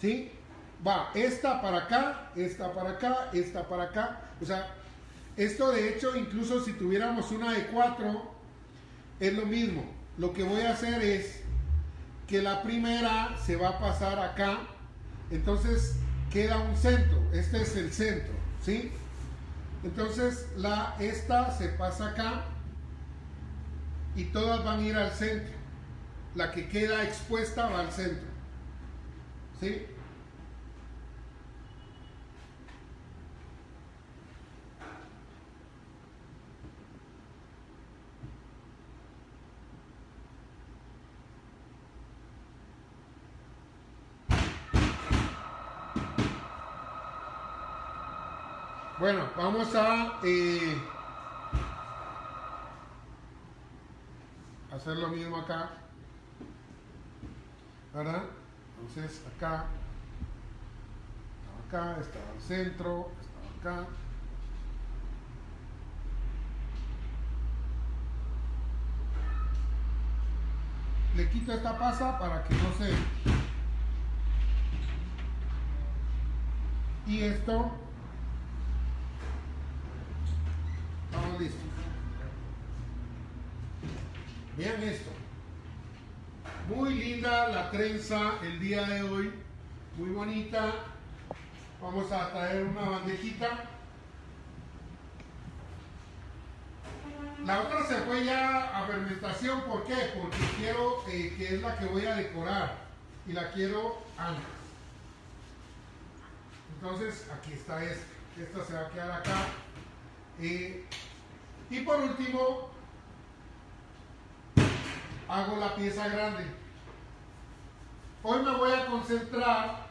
¿Sí? Va, esta para acá, esta para acá, esta para acá. O sea, esto de hecho, incluso si tuviéramos una de 4, es lo mismo. Lo que voy a hacer es que la primera se va a pasar acá. Entonces queda un centro. Este es el centro, ¿sí? Entonces esta se pasa acá y todas van a ir al centro. La que queda expuesta va al centro, ¿sí? Bueno, vamos a hacer lo mismo acá, ¿verdad? Entonces acá, estaba acá, estaba al centro, estaba acá. Le quito esta pasa para que no se... Y esto... Estamos listos. Vean esto. Muy linda la trenza el día de hoy. Muy bonita. Vamos a traer una bandejita. La otra se fue ya a fermentación. ¿Por qué? Porque quiero que es la que voy a decorar. Y la quiero antes. Entonces aquí está esta. Esta se va a quedar acá. Y por último hago la pieza grande. Hoy me voy a concentrar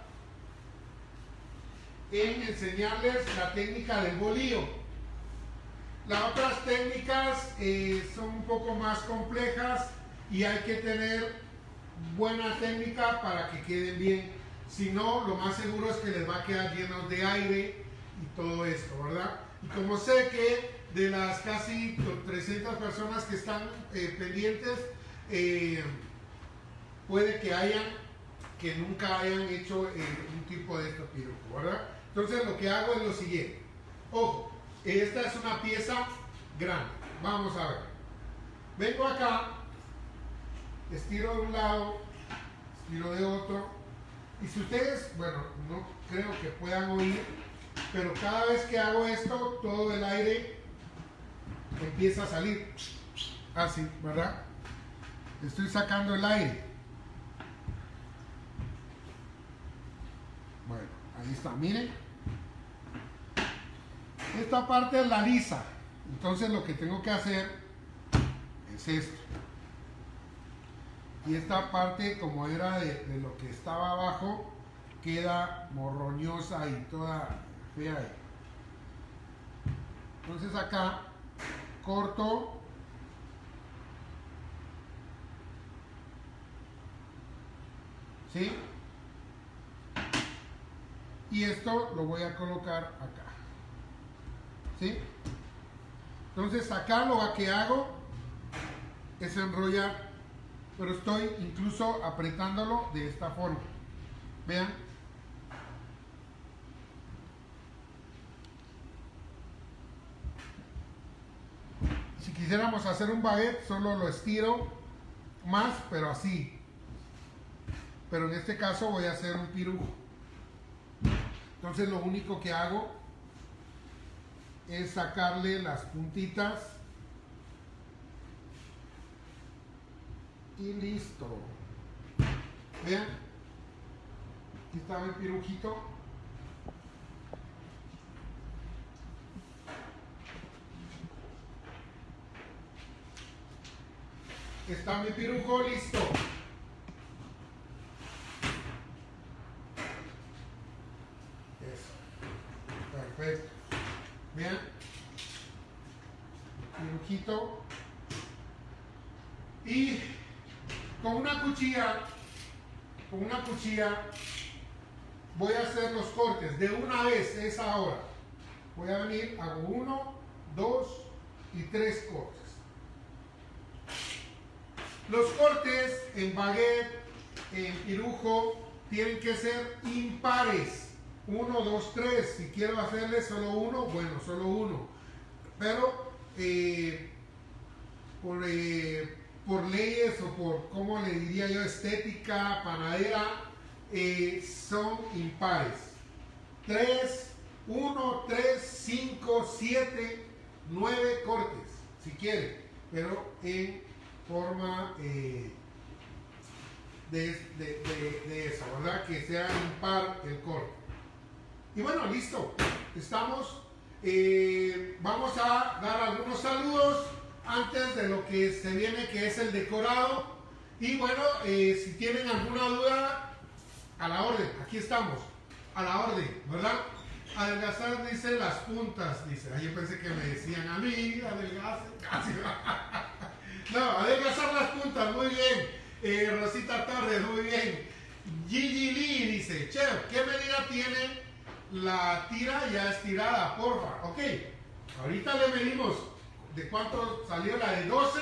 en enseñarles la técnica del bolillo. Las otras técnicas son un poco más complejas y hay que tener buena técnica para que queden bien. Si no, lo más seguro es que les va a quedar llenos de aire y todo esto, ¿verdad? Y como sé que de las casi 300 personas que están pendientes, puede que nunca hayan hecho un tipo de esto pirujo, ¿verdad? Entonces lo que hago es lo siguiente. Ojo, esta es una pieza grande. Vamos a ver. Vengo acá, estiro de un lado, estiro de otro. Y si ustedes, bueno, no creo que puedan oír, pero cada vez que hago esto, todo el aire empieza a salir. Así, ¿verdad? Estoy sacando el aire. Bueno, ahí está, miren. Esta parte es la lisa. Entonces lo que tengo que hacer es esto. Y esta parte, como era de lo que estaba abajo, queda morroñosa y toda... Entonces acá corto ¿sí? Y esto lo voy a colocar acá, ¿sí? Entonces acá lo que hago es enrollar, pero estoy incluso apretándolo de esta forma. Vean. Si quisiéramos hacer un baguette, solo lo estiro más, pero así. Pero en este caso voy a hacer un pirujo. Entonces lo único que hago es sacarle las puntitas. Y listo. Vean, aquí está el pirujito. Está mi pirujo listo. Eso. Perfecto. Vean. Pirujito. Y con una cuchilla voy a hacer los cortes de una vez, es ahora. Voy a venir, hago 1, 2 y 3 cortes. Los cortes en baguette, en pirujo, tienen que ser impares. 1, 2, 3. Si quiero hacerle solo uno, bueno, solo uno. Pero por leyes o por, ¿cómo le diría yo? Estética, panadera, son impares. 3, 1, 3, 5, 7, 9 cortes, si quieren, pero en forma de esa, ¿verdad? Que sea impar el corte. Y bueno, listo, estamos. Vamos a dar algunos saludos antes de lo que se viene, que es el decorado. Y bueno, si tienen alguna duda, a la orden, aquí estamos, a la orden, ¿verdad? Adelgazar, dice, las puntas, dice. Ahí pensé que me decían a mí, adelgace, casi. No, adelgazar las puntas, muy bien. Rosita Torres, muy bien. Gigi Lee dice, chef, ¿qué medida tiene la tira ya estirada, porfa? Ok, ahorita le medimos de cuánto salió la de 12,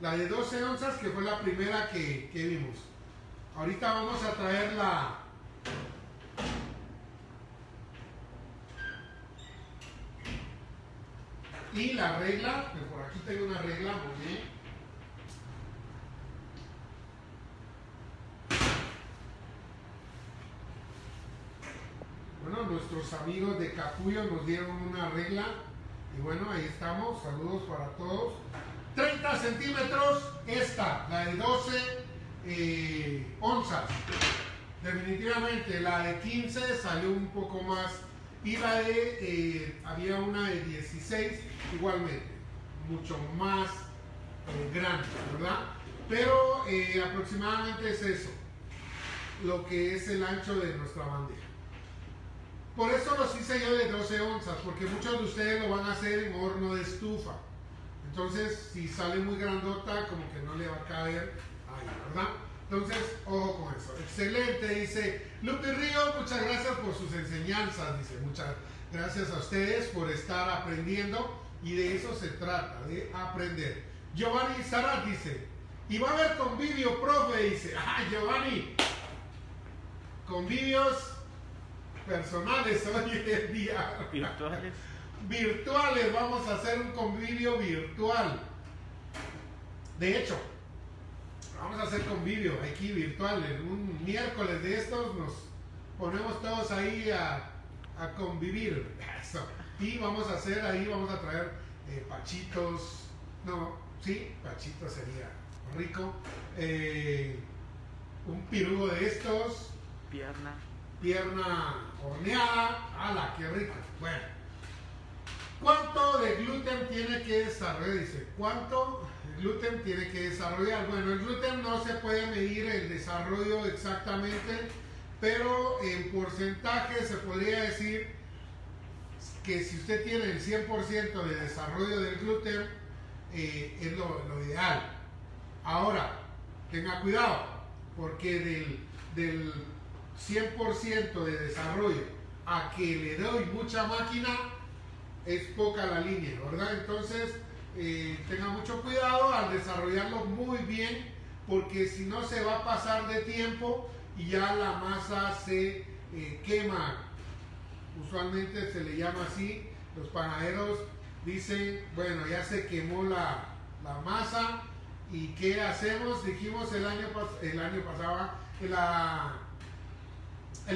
la de 12 onzas, que fue la primera que vimos. Ahorita vamos a traer la... Y la regla, que por aquí tengo una regla, muy bien. Bueno, nuestros amigos de Capullo nos dieron una regla. Y bueno, ahí estamos, saludos para todos. 30 centímetros esta, la de 12 onzas. Definitivamente la de 15 salió un poco más. Y la de, había una de 16 igualmente, mucho más grande, ¿verdad? Pero aproximadamente es eso, lo que es el ancho de nuestra bandeja. Por eso los hice yo de 12 onzas, porque muchos de ustedes lo van a hacer en horno de estufa. Entonces, si sale muy grandota, como que no le va a caber ahí, ¿verdad? Entonces, ojo con eso. Excelente, dice Lupi Ríos, muchas gracias por sus enseñanzas, dice, muchas gracias a ustedes por estar aprendiendo, y de eso se trata, de aprender. Giovanni Sarat dice, y va a haber convivio, profe, dice. ¡Ah, Giovanni! Convivios personales hoy en día. Virtuales. Virtuales, vamos a hacer un convivio virtual. De hecho, vamos a hacer convivio aquí virtual. En un miércoles de estos nos ponemos todos ahí a convivir. Eso. Y vamos a hacer ahí, vamos a traer pachitos. No, sí, pachito sería rico. Un pirugo de estos. Pierna. Pierna horneada. ¡Hala, qué rico! Bueno. ¿Cuánto de gluten tiene que desarrollar? Dice, ¿cuánto gluten tiene que desarrollar? Bueno, el gluten no se puede medir el desarrollo exactamente, pero en porcentaje se podría decir que si usted tiene el 100% de desarrollo del gluten, es lo ideal. Ahora, tenga cuidado, porque del 100% de desarrollo a que le doy mucha máquina, es poca la línea, ¿verdad? Entonces, tenga mucho cuidado al desarrollarlo muy bien, porque si no se va a pasar de tiempo y ya la masa se quema. Usualmente se le llama así, los panaderos dicen, bueno, ya se quemó la masa, ¿y qué hacemos? Dijimos el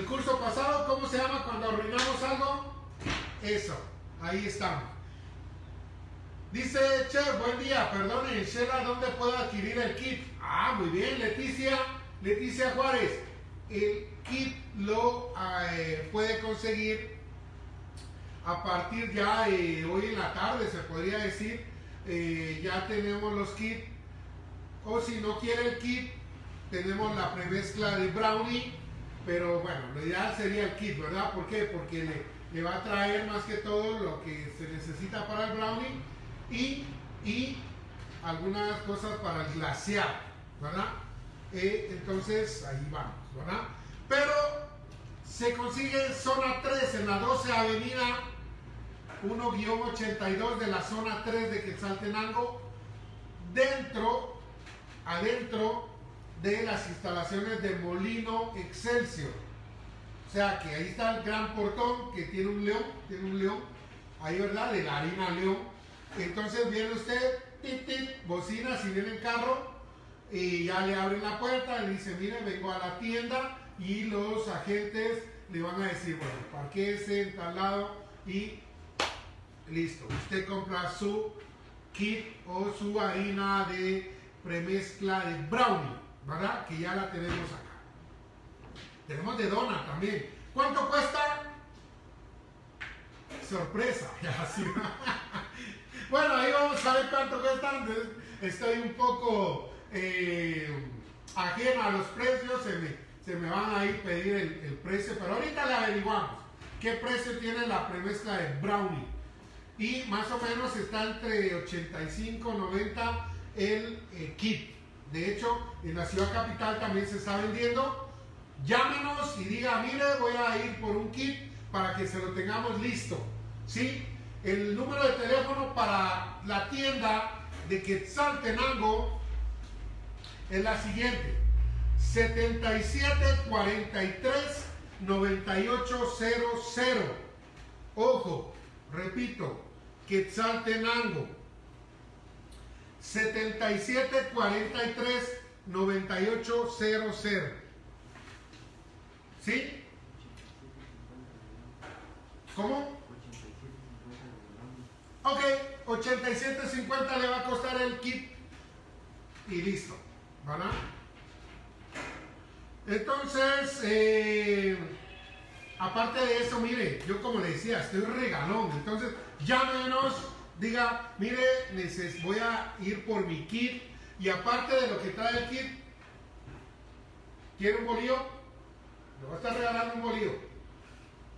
curso pasado, ¿cómo se llama cuando arruinamos algo? Eso, ahí estamos. Dice, chef, buen día, perdone, Shela, ¿dónde puedo adquirir el kit? Ah, muy bien, Leticia Juárez. El kit lo puede conseguir a partir ya hoy en la tarde, se podría decir. Ya tenemos los kits, o si no quiere el kit, tenemos la premezcla de brownie, pero bueno, lo ideal sería el kit, ¿verdad? ¿Por qué? Porque le va a traer más que todo lo que se necesita para el brownie. Y algunas cosas para el glaseado, ¿verdad? Entonces ahí vamos, ¿verdad? Pero Se consigue en zona 3, en la 12 avenida 1-82 de la zona 3 de Quetzaltenango, adentro de las instalaciones de Molino Excelsior. O sea que ahí está el gran portón que tiene un león, ahí, ¿verdad? De la harina león. Entonces viene usted, tip, tip, bocina, si viene el carro, y ya le abren la puerta, le dice, mire, vengo a la tienda, y los agentes le van a decir, bueno, parquéese en tal lado, y listo. Usted compra su kit o su harina de premezcla de brownie, ¿verdad? Que ya la tenemos acá. Tenemos de dona también. ¿Cuánto cuesta? Sorpresa. Bueno, ahí vamos a ver cuánto cuesta. Estoy un poco ajeno a los precios. Se me van a ir pedir el precio, pero ahorita le averiguamos qué precio tiene la premezcla de brownie. Y más o menos está entre 85 y 90 el kit. De hecho, en la ciudad capital también se está vendiendo. Llámenos y diga, mire, voy a ir por un kit para que se lo tengamos listo, ¿sí? El número de teléfono para la tienda de Quetzaltenango es la siguiente: 7743-9800. Ojo, repito, Quetzaltenango, 7743-9800. ¿Sí? ¿Cómo? Ok, 87.50 le va a costar el kit y listo, ¿verdad? Entonces, aparte de eso, mire, yo como le decía, estoy regalón. Entonces, llámenos, diga, mire, voy a ir por mi kit. Y aparte de lo que trae el kit, ¿quiere un bolillo? Le voy a estar regalando un bolillo.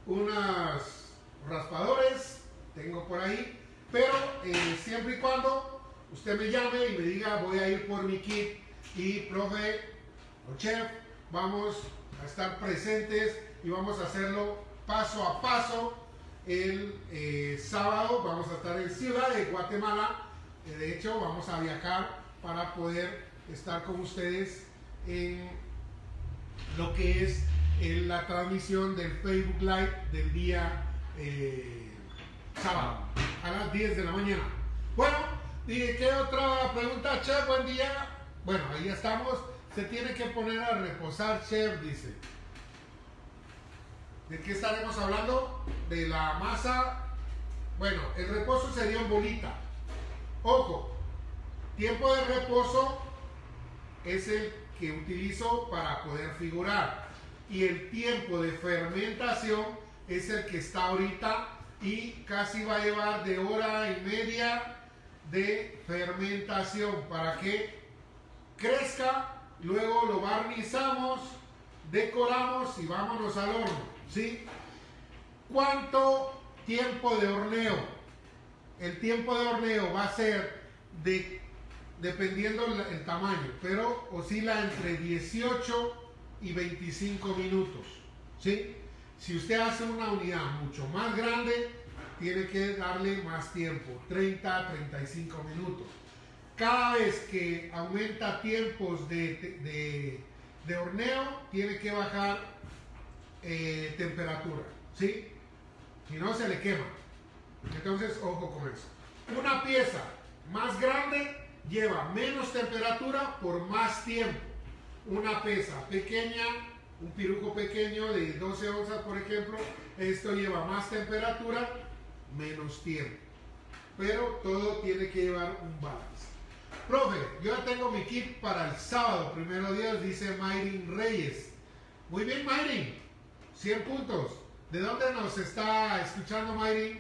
Unas raspadores, tengo por ahí. Pero siempre y cuando usted me llame y me diga, voy a ir por mi kit. Y profe, o chef, vamos a estar presentes. Y vamos a hacerlo paso a paso. El sábado vamos a estar en Ciudad de Guatemala. De hecho, vamos a viajar para poder estar con ustedes en lo que es la transmisión del Facebook Live del día sábado a las 10 de la mañana. Bueno, ¿y qué otra pregunta, chef? Buen día. Bueno, ahí estamos. Se tiene que poner a reposar, chef, dice. ¿De qué estaremos hablando? De la masa. Bueno, el reposo sería en bolita. Ojo, tiempo de reposo es el que utilizo para poder figurar. Y el tiempo de fermentación es el que está ahorita y casi va a llevar de hora y media de fermentación para que crezca. Luego lo barnizamos, decoramos y vámonos al horno. ¿Sí? ¿Cuánto tiempo de horneo? El tiempo de horneo va a ser dependiendo el tamaño, pero oscila entre 18 y 25 minutos. ¿Sí? Si usted hace una unidad mucho más grande, tiene que darle más tiempo, 30, 35 minutos. Cada vez que aumenta tiempos de horneo, tiene que bajar temperatura, ¿sí? Si no, se le quema. Entonces, ojo con eso. Una pieza más grande lleva menos temperatura por más tiempo. Una pieza pequeña, un pirujo pequeño de 12 onzas, por ejemplo, esto lleva más temperatura, menos tiempo. Pero todo tiene que llevar un balance. Profe, yo ya tengo mi kit para el sábado, primero Dios, dice Mayrin Reyes. Muy bien, Mayrin. 100 puntos. ¿De dónde nos está escuchando, Mayrin?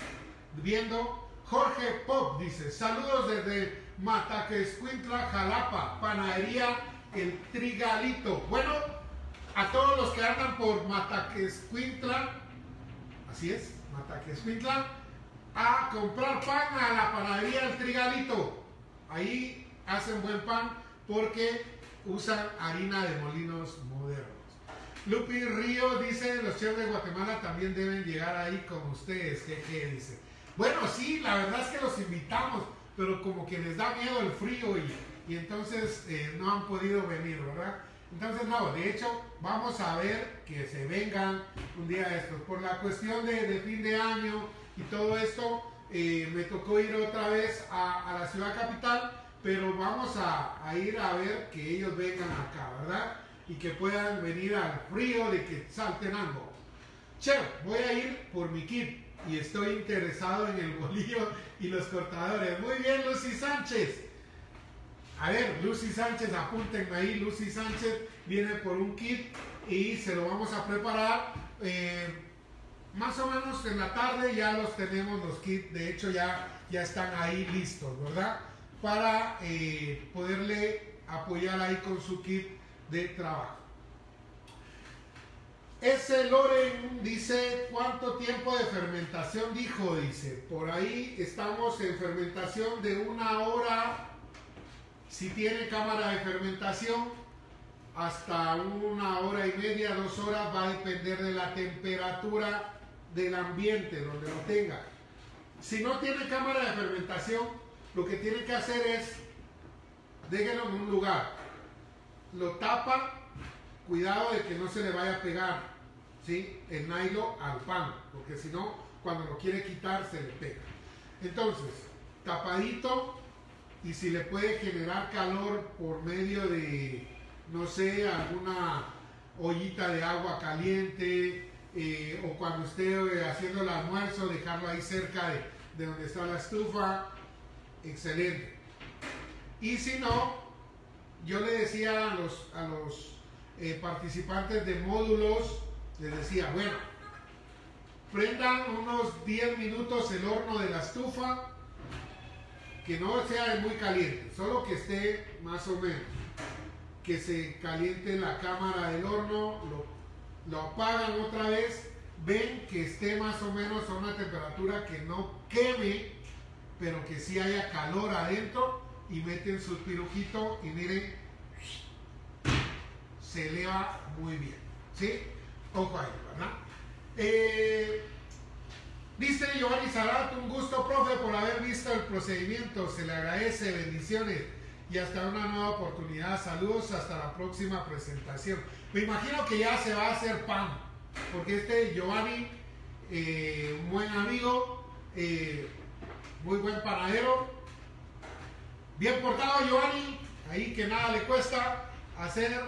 Viendo. Jorge Pop dice, saludos desde Mataquescuintla, Jalapa, panadería El Trigalito. Bueno, a todos los que andan por Mataquescuintla, así es, Mataquescuintla, a comprar pan a la panadería El Trigalito. Ahí hacen buen pan porque usan harina de Molinos Modernos. Lupi Río dice, los chefs de Guatemala también deben llegar ahí como ustedes, jeje, dice. Bueno, sí, la verdad es que los invitamos, pero como que les da miedo el frío y entonces no han podido venir, ¿verdad? Entonces, no, de hecho, vamos a ver que se vengan un día de estos. Por la cuestión de fin de año y todo esto, me tocó ir otra vez a la ciudad capital, pero vamos a ir a ver que ellos vengan acá, ¿verdad? Y que puedan venir al frío de Quetzaltenango. Chef, voy a ir por mi kit y estoy interesado en el bolillo y los cortadores. Muy bien, Lucy Sánchez. A ver, Lucy Sánchez, apúntenme ahí. Lucy Sánchez viene por un kit y se lo vamos a preparar. Más o menos en la tarde ya los tenemos los kits. De hecho, ya están ahí listos, ¿verdad? Para poderle apoyar ahí con su kit de trabajo. Ese Loren dice, ¿cuánto tiempo de fermentación dijo? Dice, por ahí estamos en fermentación de 1 hora. Si tiene cámara de fermentación, hasta 1 hora y media, 2 horas, va a depender de la temperatura del ambiente donde lo tenga. Si no tiene cámara de fermentación, lo que tiene que hacer es, déjenlo en un lugar, lo tapa, cuidado de que no se le vaya a pegar, ¿sí?, el nylon al pan, porque si no, cuando lo quiere quitar, se le pega. Entonces, tapadito. Y si le puede generar calor por medio de, no sé, alguna ollita de agua caliente, o cuando esté haciendo el almuerzo, dejarlo ahí cerca de donde está la estufa, excelente. Y si no, yo le decía a los participantes de módulos, les decía, bueno, prendan unos 10 minutos el horno de la estufa, que no sea muy caliente, solo que esté más o menos, que se caliente la cámara del horno, lo apagan otra vez, ven que esté más o menos a una temperatura que no queme, pero que sí haya calor adentro, y meten sus pirujitos y miren, se eleva muy bien, ¿sí? Ojo ahí, ¿verdad? Dice Giovanni Sarat, un gusto, profe, por haber visto el procedimiento. Se le agradece, bendiciones y hasta una nueva oportunidad. Saludos hasta la próxima presentación. Me imagino que ya se va a hacer pan, porque este Giovanni, un buen amigo, muy buen panadero. Bien portado, Giovanni, ahí que nada le cuesta hacer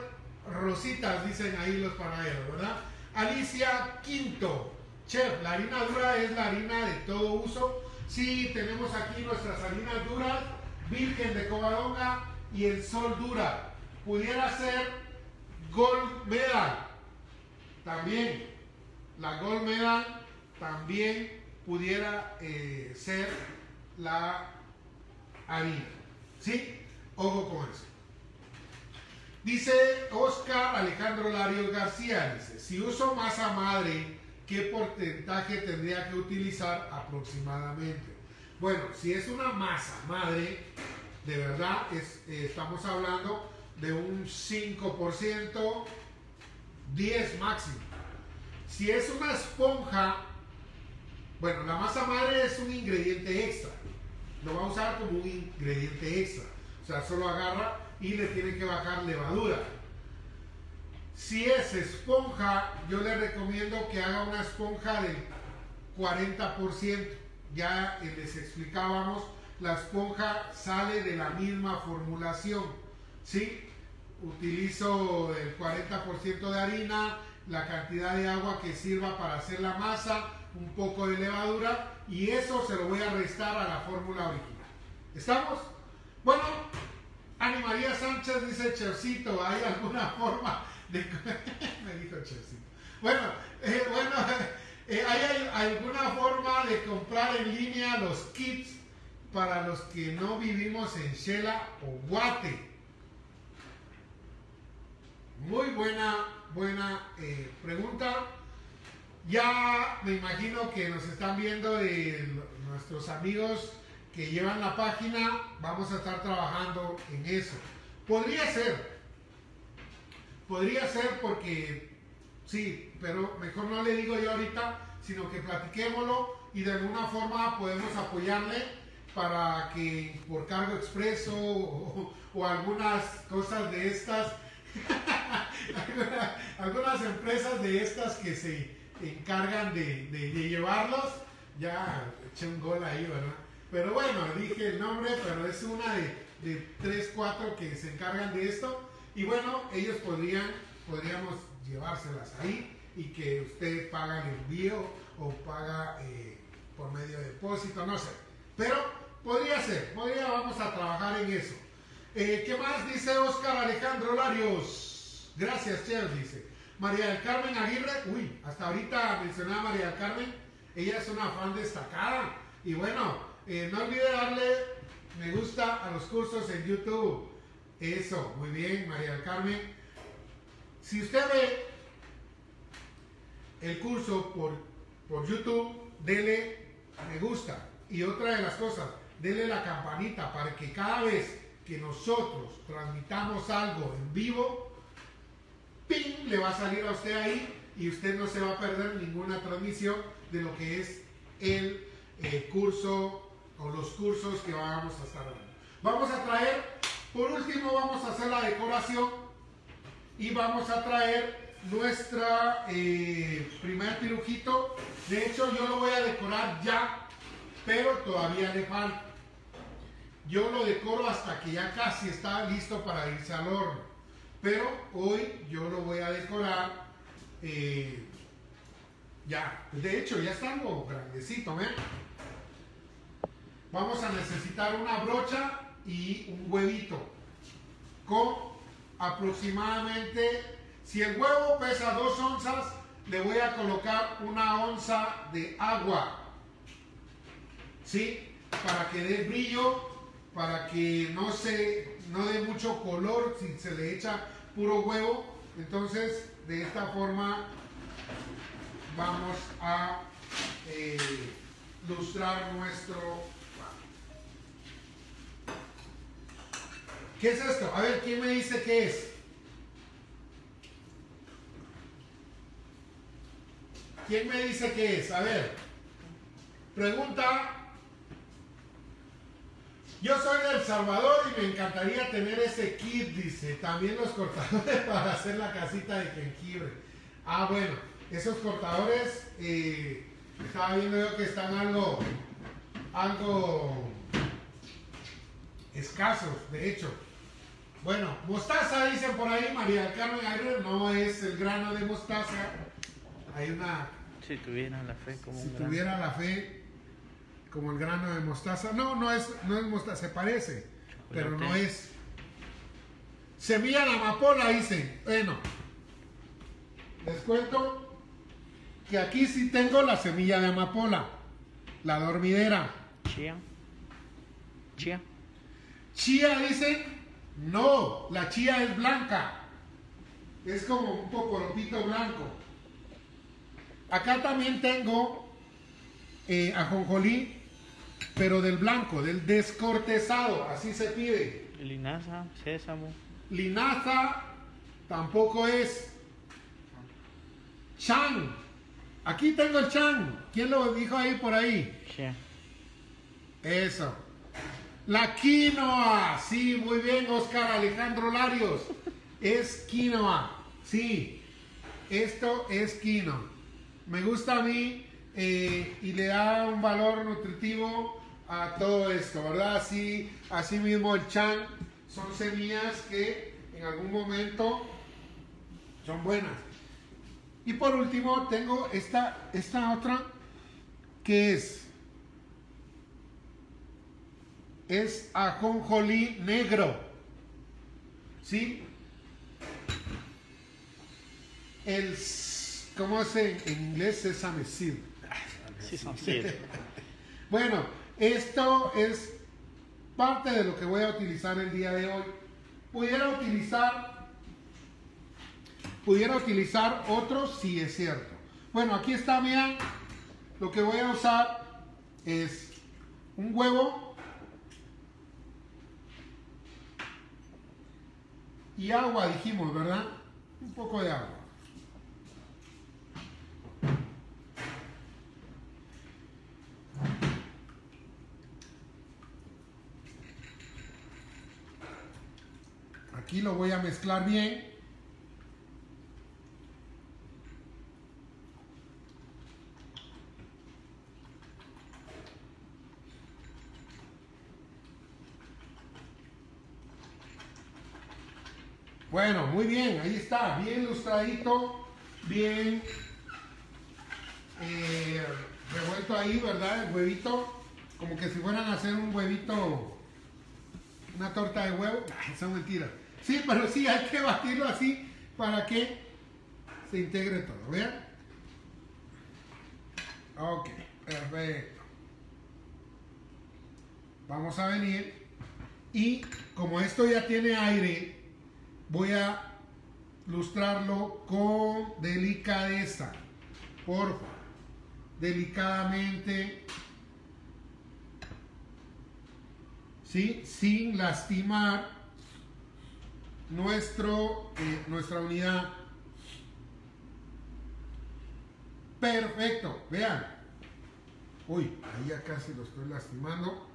rositas, dicen ahí los panaderos, ¿verdad? Alicia Quinto. Chef, la harina dura es la harina de todo uso. Sí, tenemos aquí nuestras harinas duras, Virgen de Covadonga y el Sol Dura. Pudiera ser Gold Medal también. La Gold Medal también pudiera ser la harina. ¿Sí? Ojo con eso. Dice Oscar Alejandro Larios García, dice, si uso masa madre, ¿qué porcentaje tendría que utilizar aproximadamente? Bueno, si es una masa madre, de verdad estamos hablando de un 5%, 10 máximo. Si es una esponja, bueno, la masa madre es un ingrediente extra, lo va a usar como un ingrediente extra, o sea, solo agarra y le tiene que bajar levadura. Si es esponja, yo le recomiendo que haga una esponja del 40%. Ya les explicábamos, la esponja sale de la misma formulación, ¿sí? Utilizo el 40% de harina, la cantidad de agua que sirva para hacer la masa, un poco de levadura, y eso se lo voy a restar a la fórmula original. ¿Estamos? Bueno, Ana María Sánchez dice, Chefcito, ¿hay alguna forma? Me dijo Chefcito. Bueno, ¿hay alguna forma de comprar en línea los kits para los que no vivimos en Xela o Guate? Muy buena pregunta. Ya me imagino que nos están viendo nuestros amigos que llevan la página. Vamos a estar trabajando en eso. Podría ser porque Sí, pero mejor no le digo yo ahorita, sino que platiquémoslo y de alguna forma podemos apoyarle para que por cargo expreso o algunas cosas de estas, algunas empresas de estas que se encargan de llevarlos, ya eché un gol ahí, ¿verdad? Pero bueno, dije el nombre, pero es una de 3, 4 que se encargan de esto y bueno, ellos podríamos llevárselas ahí y que usted paga el envío o paga por medio de depósito, no sé, pero podría ser, vamos a trabajar en eso. ¿Qué más dice Oscar Alejandro Larios? Gracias, chef, dice María del Carmen Aguirre. Uy, hasta ahorita mencionaba María del Carmen, ella es una fan destacada y bueno, no olvide darle me gusta a los cursos en YouTube. Eso, muy bien, María del Carmen. Si usted ve el curso por YouTube, dele me gusta. Y otra de las cosas, dele la campanita para que cada vez que nosotros transmitamos algo en vivo, ¡ping!, le va a salir a usted ahí y usted no se va a perder ninguna transmisión de lo que es el curso o los cursos que vamos a estar hablando. Vamos a traer, por último, vamos a hacer la decoración. Y vamos a traer nuestra primer pirujito. De hecho, yo lo voy a decorar ya, pero todavía le falta. Yo lo decoro hasta que ya casi está listo para irse al horno. Pero hoy yo lo voy a decorar ya. De hecho, ya está algo grandecito, ¿ven? Vamos a necesitar una brocha y un huevito con aproximadamente, si el huevo pesa 2 onzas, le voy a colocar 1 onza de agua, ¿sí? Para que dé brillo, para que no dé mucho color si se le echa puro huevo. Entonces, de esta forma vamos a lustrar nuestro... ¿Qué es esto? A ver, ¿quién me dice qué es? ¿Quién me dice qué es? A ver, pregunta. Yo soy de El Salvador y me encantaría tener ese kit, dice. También los cortadores para hacer la casita de jengibre. Ah, bueno, esos cortadores, estaba viendo yo que están algo escasos, de hecho. Bueno, mostaza dicen por ahí, María del Carmen Aguirre, no es el grano de mostaza. Hay una... Si tuviera la fe como si tuviera grano. La fe como el grano de mostaza. No, no es mostaza, se parece, chocolate, pero no es. Semilla de amapola dicen. Bueno, les cuento que aquí sí tengo la semilla de amapola, la dormidera. Chía. Chía dicen, no, la chía es blanca, es como un poporopito blanco. Acá también tengo ajonjolí, pero del blanco, del descortezado, así se pide. Linaza, sésamo. Linaza tampoco es. Chan, aquí tengo el chan, ¿quién lo dijo ahí por ahí? Chía. Eso. La quinoa, sí, muy bien, Oscar Alejandro Larios, es quinoa, sí, esto es quinoa, me gusta a mí y le da un valor nutritivo a todo esto, ¿verdad? Así, así mismo el chan, son semillas que en algún momento son buenas. Y por último tengo esta otra que es ajonjolí negro, ¿sí? El, ¿cómo se en inglés? Sesame seed. Bueno, esto es parte de lo que voy a utilizar el día de hoy. Pudiera utilizar otros, sí, es cierto. Bueno, aquí está, miren, lo que voy a usar es un huevo. Y agua dijimos, ¿verdad? Un poco de agua. Aquí lo voy a mezclar bien. Bueno, muy bien, ahí está, bien lustradito, bien revuelto ahí, ¿verdad? El huevito, como que si fueran a hacer un huevito, una torta de huevo, son mentiras. Sí, pero sí, hay que batirlo así para que se integre todo, ¿vean? Ok, perfecto. Vamos a venir y como esto ya tiene aire, voy a lustrarlo con delicadeza, porfa, delicadamente, ¿sí? Sin lastimar nuestra unidad. Perfecto, vean, uy, ahí ya casi lo estoy lastimando.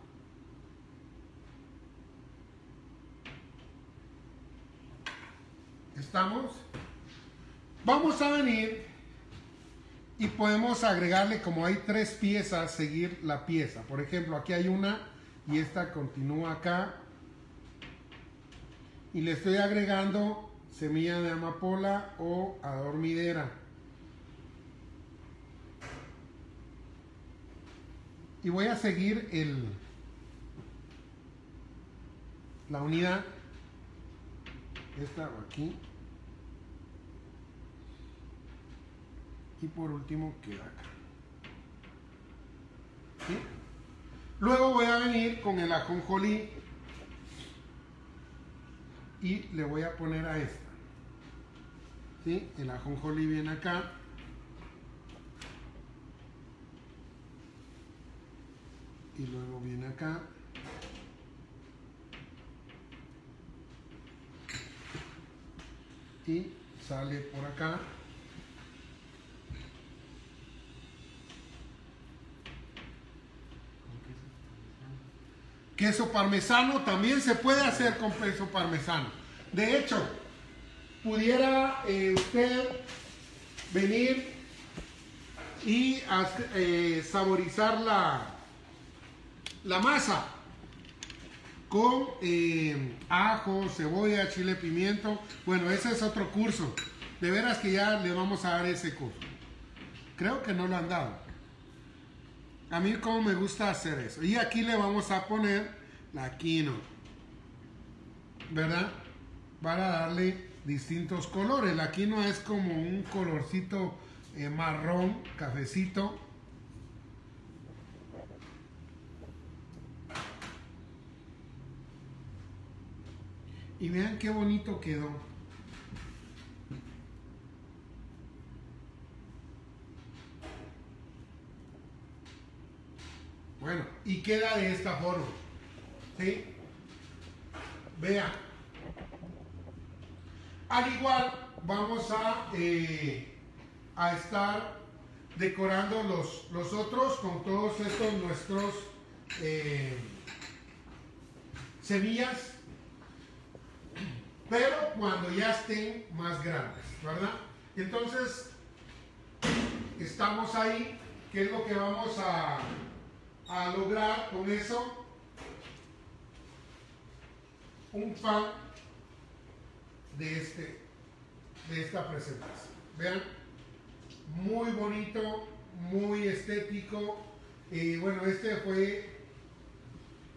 ¿Estamos? Vamos a venir y podemos agregarle, como hay tres piezas, seguir la pieza. Por ejemplo, aquí hay una y esta continúa acá. Y le estoy agregando semilla de amapola o adormidera. Y voy a seguir la unidad. Esta aquí. Y por último queda acá. ¿Sí? Luego voy a venir con el ajonjolí y le voy a poner a esta. ¿Sí? El ajonjolí viene acá. Y luego viene acá. Y sale por acá. Queso parmesano también se puede hacer con queso parmesano. De hecho, pudiera usted venir y saborizar la masa con ajo, cebolla, chile, pimiento. Bueno, ese es otro curso. De veras que ya le vamos a dar ese curso. Creo que no lo han dado. A mí como me gusta hacer eso. Y aquí le vamos a poner la quinoa, ¿verdad? Para darle distintos colores. La quinoa es como un colorcito marrón, cafecito. Y vean qué bonito quedó. Bueno, y queda de esta forma, ¿sí? Vean. Al igual vamos a estar decorando los otros con todos estos nuestros semillas, pero cuando ya estén más grandes, ¿verdad? Entonces, estamos ahí. ¿Qué es lo que vamos a lograr con eso? Un pan de esta presentación. Vean, muy bonito, muy estético. Bueno, este fue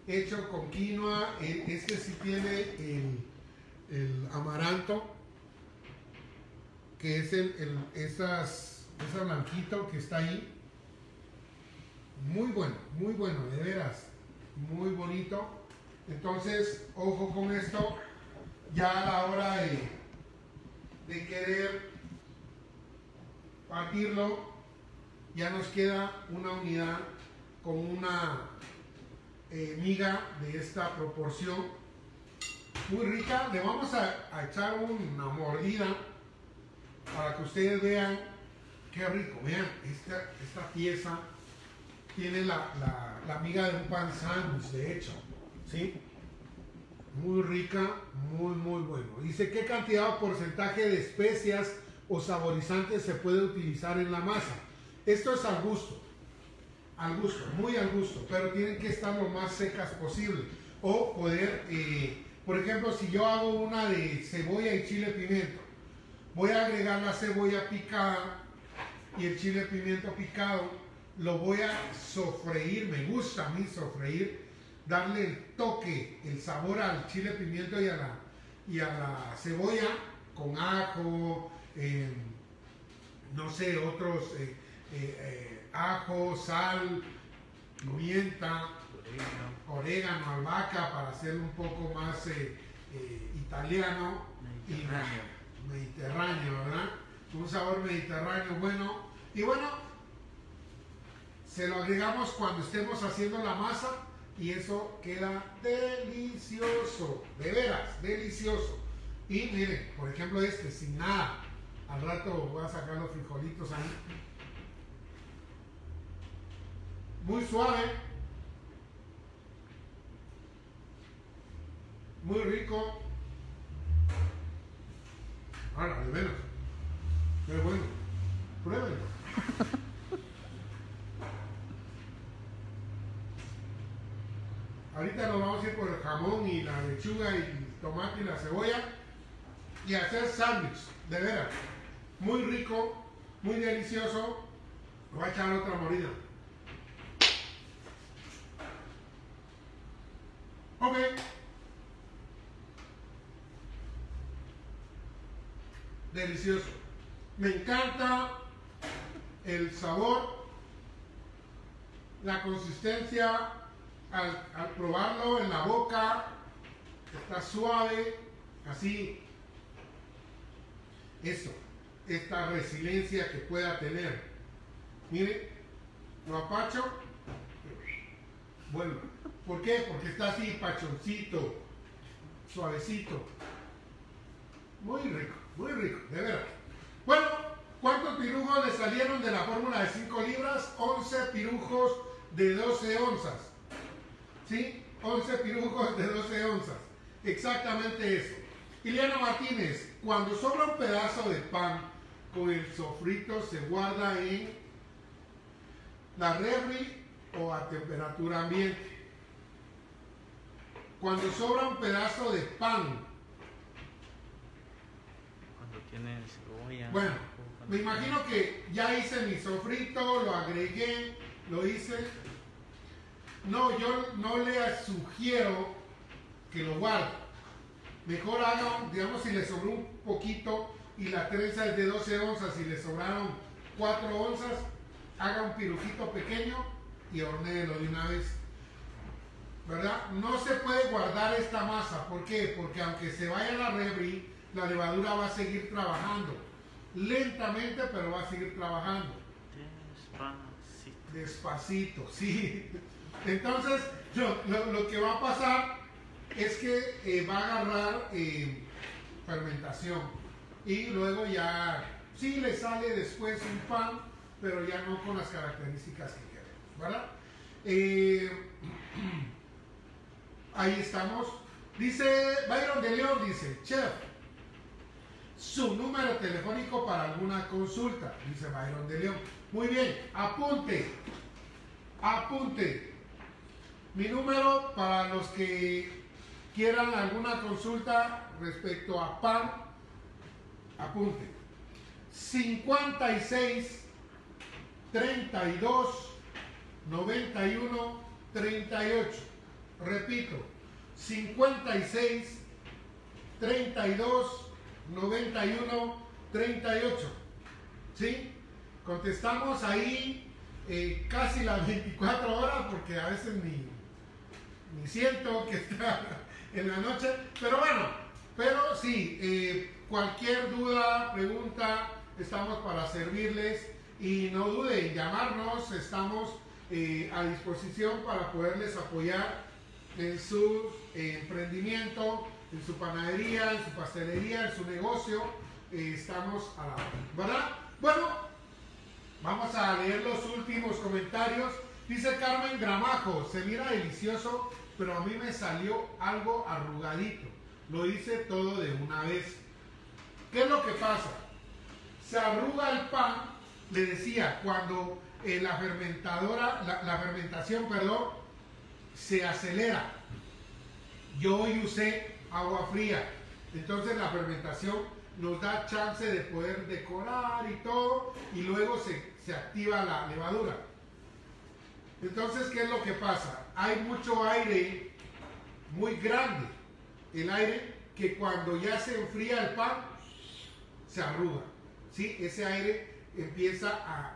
hecho con quinoa. Este sí tiene el amaranto, que es ese blanquito que está ahí. Muy bueno, de veras, muy bonito. Entonces, ojo con esto, ya a la hora de querer partirlo, ya nos queda una unidad con una miga de esta proporción. Muy rica, le vamos a echar una mordida para que ustedes vean qué rico. Vean, esta pieza tiene la miga de un pan sándwich, de hecho, ¿sí? muy rica, muy bueno. Dice, ¿qué cantidad o porcentaje de especias o saborizantes se puede utilizar en la masa? Esto es al gusto, muy al gusto, pero tienen que estar lo más secas posible. O poder, por ejemplo, si yo hago una de cebolla y chile pimiento, voy a agregar la cebolla picada y el chile pimiento picado, lo voy a sofreír. Me gusta a mí sofreír, darle el toque, el sabor al chile pimiento y a la cebolla con ajo, no sé, otros ajo, sal, pimienta, orégano, albahaca, para hacerlo un poco más italiano, mediterráneo. Y mediterráneo, ¿verdad? Un sabor mediterráneo bueno. Y bueno, se lo agregamos cuando estemos haciendo la masa y eso queda delicioso, de veras, delicioso. Y miren, por ejemplo, este, sin nada. Al rato voy a sacar los frijolitos ahí. Muy suave, muy rico. Ahora, de veras, qué bueno. Pruébenlo. Ahorita nos vamos a ir por el jamón y la lechuga y el tomate y la cebolla y hacer sándwich, de veras. Muy rico, muy delicioso. Voy a echar otra morida. Ok. Delicioso. Me encanta el sabor, la consistencia al probarlo en la boca. Está suave, así. Eso, esta resiliencia que pueda tener. Miren, lo apacho. Bueno, ¿por qué? Porque está así, pachoncito, suavecito. Muy rico, de verdad. Bueno, ¿cuántos pirujos le salieron de la fórmula de 5 libras? 11 pirujos de 12 onzas. ¿Sí? 11 pirujos de 12 onzas. Exactamente eso. Ileana Martínez, cuando sobra un pedazo de pan con el sofrito, ¿se guarda en la refri o a temperatura ambiente? Cuando sobra un pedazo de pan. Cuando tiene cebolla. Bueno, me imagino que ya hice mi sofrito, lo agregué, lo hice. No, yo no le sugiero que lo guarde. Mejor hagan, digamos, si le sobró un poquito y la trenza es de 12 onzas y le sobraron 4 onzas, haga un pirujito pequeño y hornéelo de una vez, ¿verdad? No se puede guardar esta masa. ¿Por qué? Porque aunque se vaya a la refri, la levadura va a seguir trabajando lentamente, pero va a seguir trabajando despacito, sí. Entonces lo que va a pasar es que va a agarrar fermentación y luego ya sí le sale después un pan, pero ya no con las características que queremos, ¿verdad? Ahí estamos. Dice Byron de León, dice, chef, su número telefónico para alguna consulta. Dice Byron de León, muy bien, apunte mi número para los que quieran alguna consulta respecto a pan. Apunte: 56 32 91 38. Repito, 56 32 91 38. ¿Sí? Contestamos ahí casi las 24 horas, porque a veces ni siento que está en la noche, pero bueno, pero sí, cualquier duda, pregunta, estamos para servirles. Y no duden en llamarnos, estamos a disposición para poderles apoyar en su emprendimiento, en su panadería, en su pastelería, en su negocio. Estamos a la hora, ¿verdad? Bueno, vamos a leer los últimos comentarios. Dice Carmen Gramajo, se mira delicioso pero a mí me salió algo arrugadito. Lo hice todo de una vez. ¿Qué es lo que pasa? Se arruga el pan, le decía, cuando la fermentación se acelera. Yo hoy usé agua fría, entonces la fermentación nos da chance de poder decorar y todo, y luego se activa la levadura. Entonces, ¿qué es lo que pasa? Hay mucho aire muy grande, el aire que cuando ya se enfría el pan, se arruga, ¿sí? Ese aire empieza a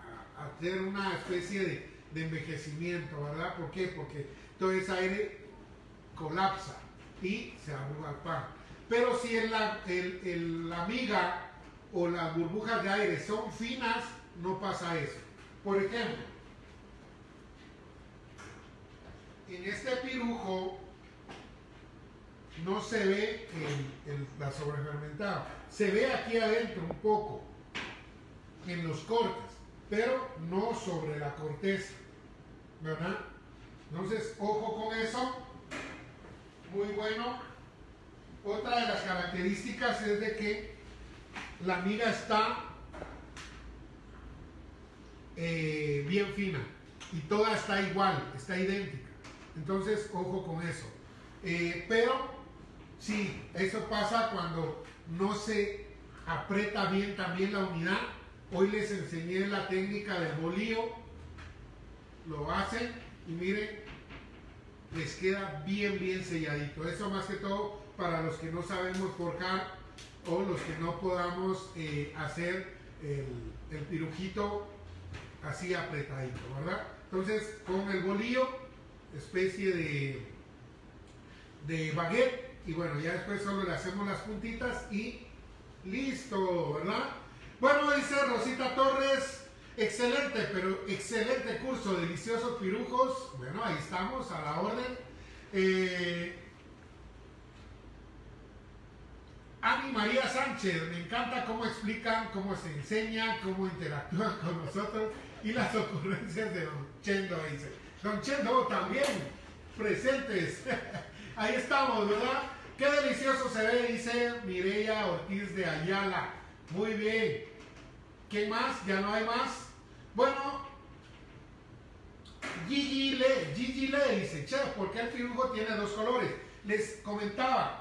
tener una especie de envejecimiento, ¿verdad? ¿Por qué? Porque todo ese aire colapsa y se arruga el pan. Pero si la miga o las burbujas de aire son finas, no pasa eso. Por ejemplo, en este pirujo no se ve la sobrefermentada, se ve aquí adentro un poco en los cortes, pero no sobre la corteza, ¿verdad? Entonces, ojo con eso, muy bueno. Otra de las características es de que la miga está bien fina y toda está igual, está idéntica. Entonces, ojo con eso. Pero, sí, eso pasa cuando no se aprieta bien también la unidad. Hoy les enseñé la técnica del bolío. Lo hacen y miren, les queda bien, bien selladito. Eso más que todo para los que no sabemos forjar o los que no podamos hacer el pirujito así apretadito, ¿verdad? Entonces, con el bolillo, especie de baguette, y bueno, ya después solo le hacemos las puntitas y listo, ¿verdad? Bueno, dice Rosita Torres, excelente, pero excelente curso, deliciosos pirujos. Bueno, ahí estamos, a la orden. Ani María Sánchez, me encanta cómo explican, cómo se enseña, cómo interactúan con nosotros y las ocurrencias de Don Chendo, dice. Don Chendo también, presentes. Ahí estamos, ¿verdad? Qué delicioso se ve, dice Mireya Ortiz de Ayala. Muy bien. ¿Quién más? ¿Ya no hay más? Bueno, Gigi Le dice, chef, ¿por qué el triunfo tiene dos colores? Les comentaba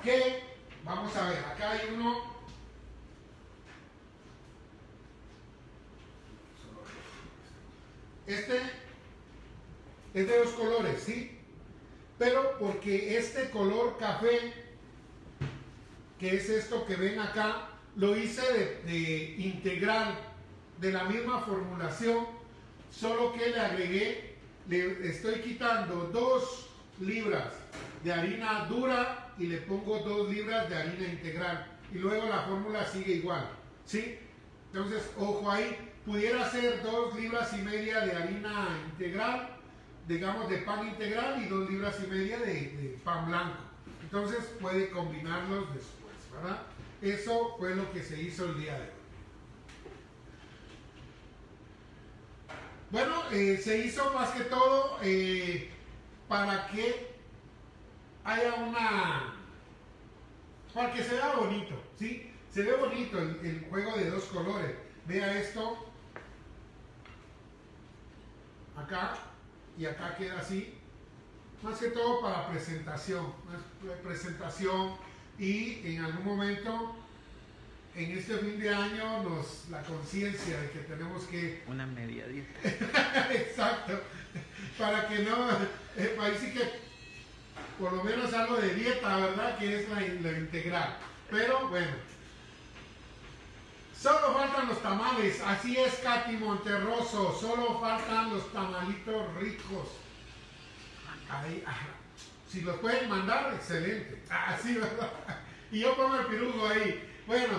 que, vamos a ver, acá hay uno este es de dos colores, ¿sí? Pero porque este color café, que es esto que ven acá, lo hice de integral, de la misma formulación, solo que le agregué, le estoy quitando 2 libras de harina dura y le pongo 2 libras de harina integral, y luego la fórmula sigue igual, ¿sí? Entonces, ojo ahí, pudiera ser 2,5 libras de harina integral, digamos de pan integral, y 2,5 libras de pan blanco. Entonces puede combinarlos después, ¿verdad? Eso fue lo que se hizo el día de hoy. Bueno, se hizo más que todo para que haya para que se vea bonito, ¿sí? Se ve bonito el juego de dos colores. Vea esto, acá y acá queda así, más que todo para presentación, y en algún momento, en este fin de año, la conciencia de que tenemos que... Una media dieta. Exacto, para que no, parece que por lo menos algo de dieta, ¿verdad? Que es la integral. Pero bueno, solo faltan los tamales. Así es, Katy Monterroso. Solo faltan los tamalitos ricos. Ahí, si los pueden mandar, excelente. Así, ¿verdad? Y yo pongo el pirujo ahí. Bueno,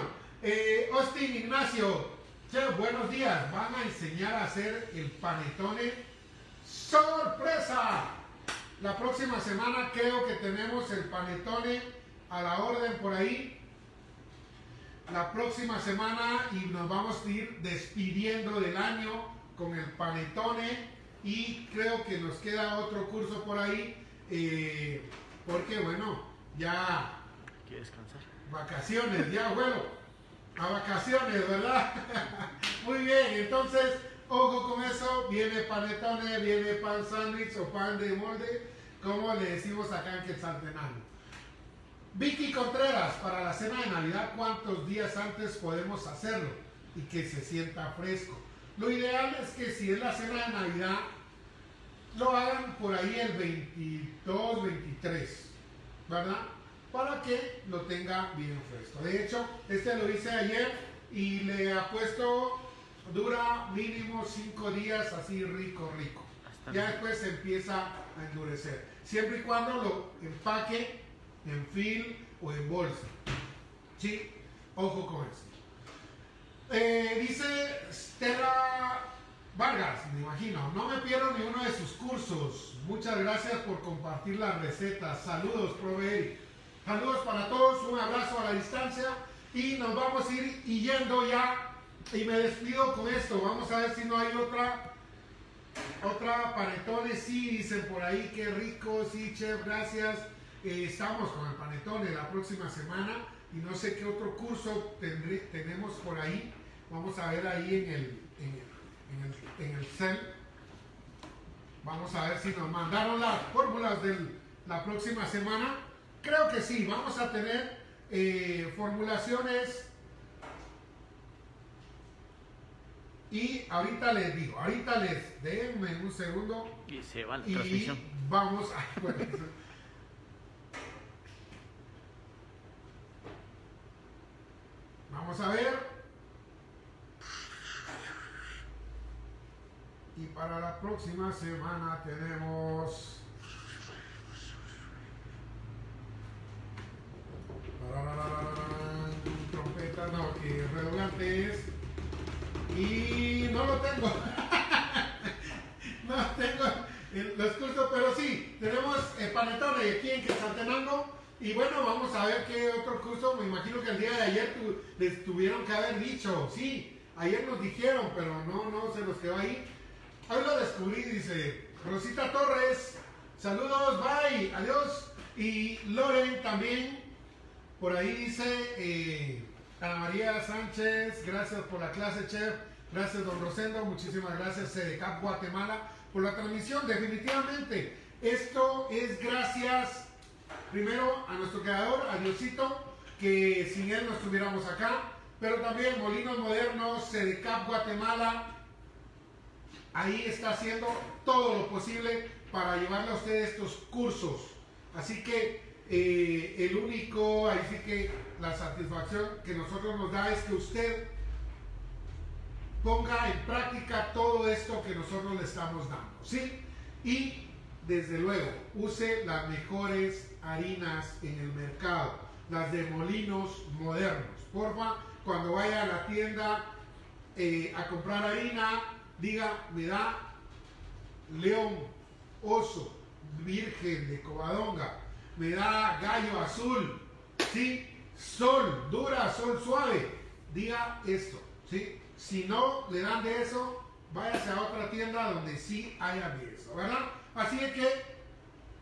Austin Ignacio, chef, buenos días. Van a enseñar a hacer el panetone sorpresa. La próxima semana creo que tenemos el panetone a la orden por ahí. La próxima semana, y nos vamos a ir despidiendo del año con el panetone. y creo que nos queda otro curso por ahí, porque bueno, ya... ¿Quieres descansar? Vacaciones, ya abuelo. A vacaciones, ¿verdad? Muy bien, entonces, ojo con eso, viene panetones, viene pan sándwich o pan de molde, como le decimos acá en Quetzaltenango. Vicky Contreras, para la cena de Navidad, ¿cuántos días antes podemos hacerlo? Y que se sienta fresco. Lo ideal es que si es la cena de Navidad, lo hagan por ahí el 22, 23, ¿verdad? Para que lo tenga bien fresco. De hecho, este lo hice ayer y le apuesto dura mínimo 5 días así rico, rico. Ya después se empieza a endurecer. Siempre y cuando lo empaque en film o en bolsa. ¿Sí? Ojo con eso. Dice Stella Vargas, me imagino. No me pierdo ni uno de sus cursos. Muchas gracias por compartir las recetas. Saludos, profe Eric. Saludos para todos, un abrazo a la distancia y nos vamos a ir yendo ya, y me despido con esto. Vamos a ver si no hay otra panetone. Sí, dicen por ahí, qué rico, sí chef, gracias. Estamos con el panetone la próxima semana y no sé qué otro curso tenemos por ahí. Vamos a ver ahí en el cel. Vamos a ver si nos mandaron las fórmulas de la próxima semana. Creo que sí, vamos a tener formulaciones y ahorita les digo, denme un segundo y se va la transmisión. Vamos a... Bueno, vamos a ver. Y para la próxima semana tenemos... trompeta, no, que redundante es, y no lo tengo. No tengo los cursos, pero sí tenemos panetones aquí en Quetzaltenango. Y bueno, vamos a ver qué otro curso. Me imagino que el día de ayer les tuvieron que haber dicho. Sí, ayer nos dijeron, pero no se nos quedó ahí. Hoy lo descubrí, dice Rosita Torres. Saludos, bye, adiós. Y Loren también. Por ahí dice Ana María Sánchez, gracias por la clase, chef. Gracias, don Rosendo. Muchísimas gracias, CEDECAP Guatemala, por la transmisión. Definitivamente, esto es gracias primero a nuestro creador, a Diosito, que sin él no estuviéramos acá, pero también Molinos Modernos, CEDECAP Guatemala. Ahí está haciendo todo lo posible para llevarle a ustedes estos cursos. Así que... el único, ahí sí que la satisfacción que nosotros nos da es que usted ponga en práctica todo esto que nosotros le estamos dando, ¿sí? Y desde luego, use las mejores harinas en el mercado, las de Molinos Modernos. Porfa, cuando vaya a la tienda a comprar harina, diga, me da León, Oso, Virgen de Covadonga, me da Gallo Azul, ¿sí? Sol Dura, Sol Suave, diga esto, ¿sí? Si no le dan de eso, váyase a otra tienda donde sí haya de eso, ¿verdad? Así es que,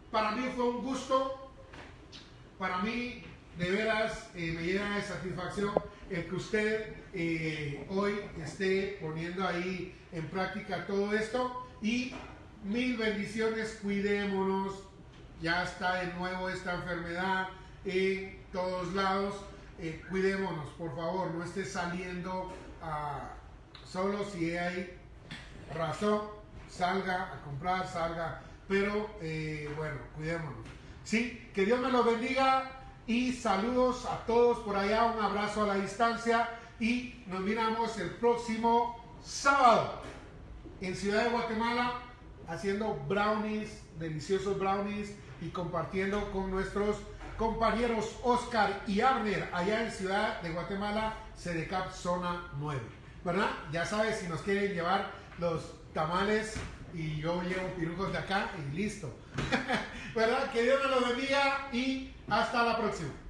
para mí fue un gusto, para mí, de veras, me llena de satisfacción el que usted hoy esté poniendo ahí en práctica todo esto, y mil bendiciones, cuidémonos. Ya está de nuevo esta enfermedad en todos lados. Cuidémonos, por favor, no esté saliendo solo. Si hay razón, salga a comprar, salga. Pero bueno, cuidémonos. Sí, que Dios me los bendiga y saludos a todos por allá. Un abrazo a la distancia y nos miramos el próximo sábado en Ciudad de Guatemala haciendo brownies, deliciosos brownies, y compartiendo con nuestros compañeros Oscar y Abner allá en Ciudad de Guatemala, CEDECAP Zona 9, ¿verdad? Ya sabes, si nos quieren llevar los tamales y yo llevo pirujos de acá y listo. ¿Verdad? Que Dios nos los bendiga y hasta la próxima.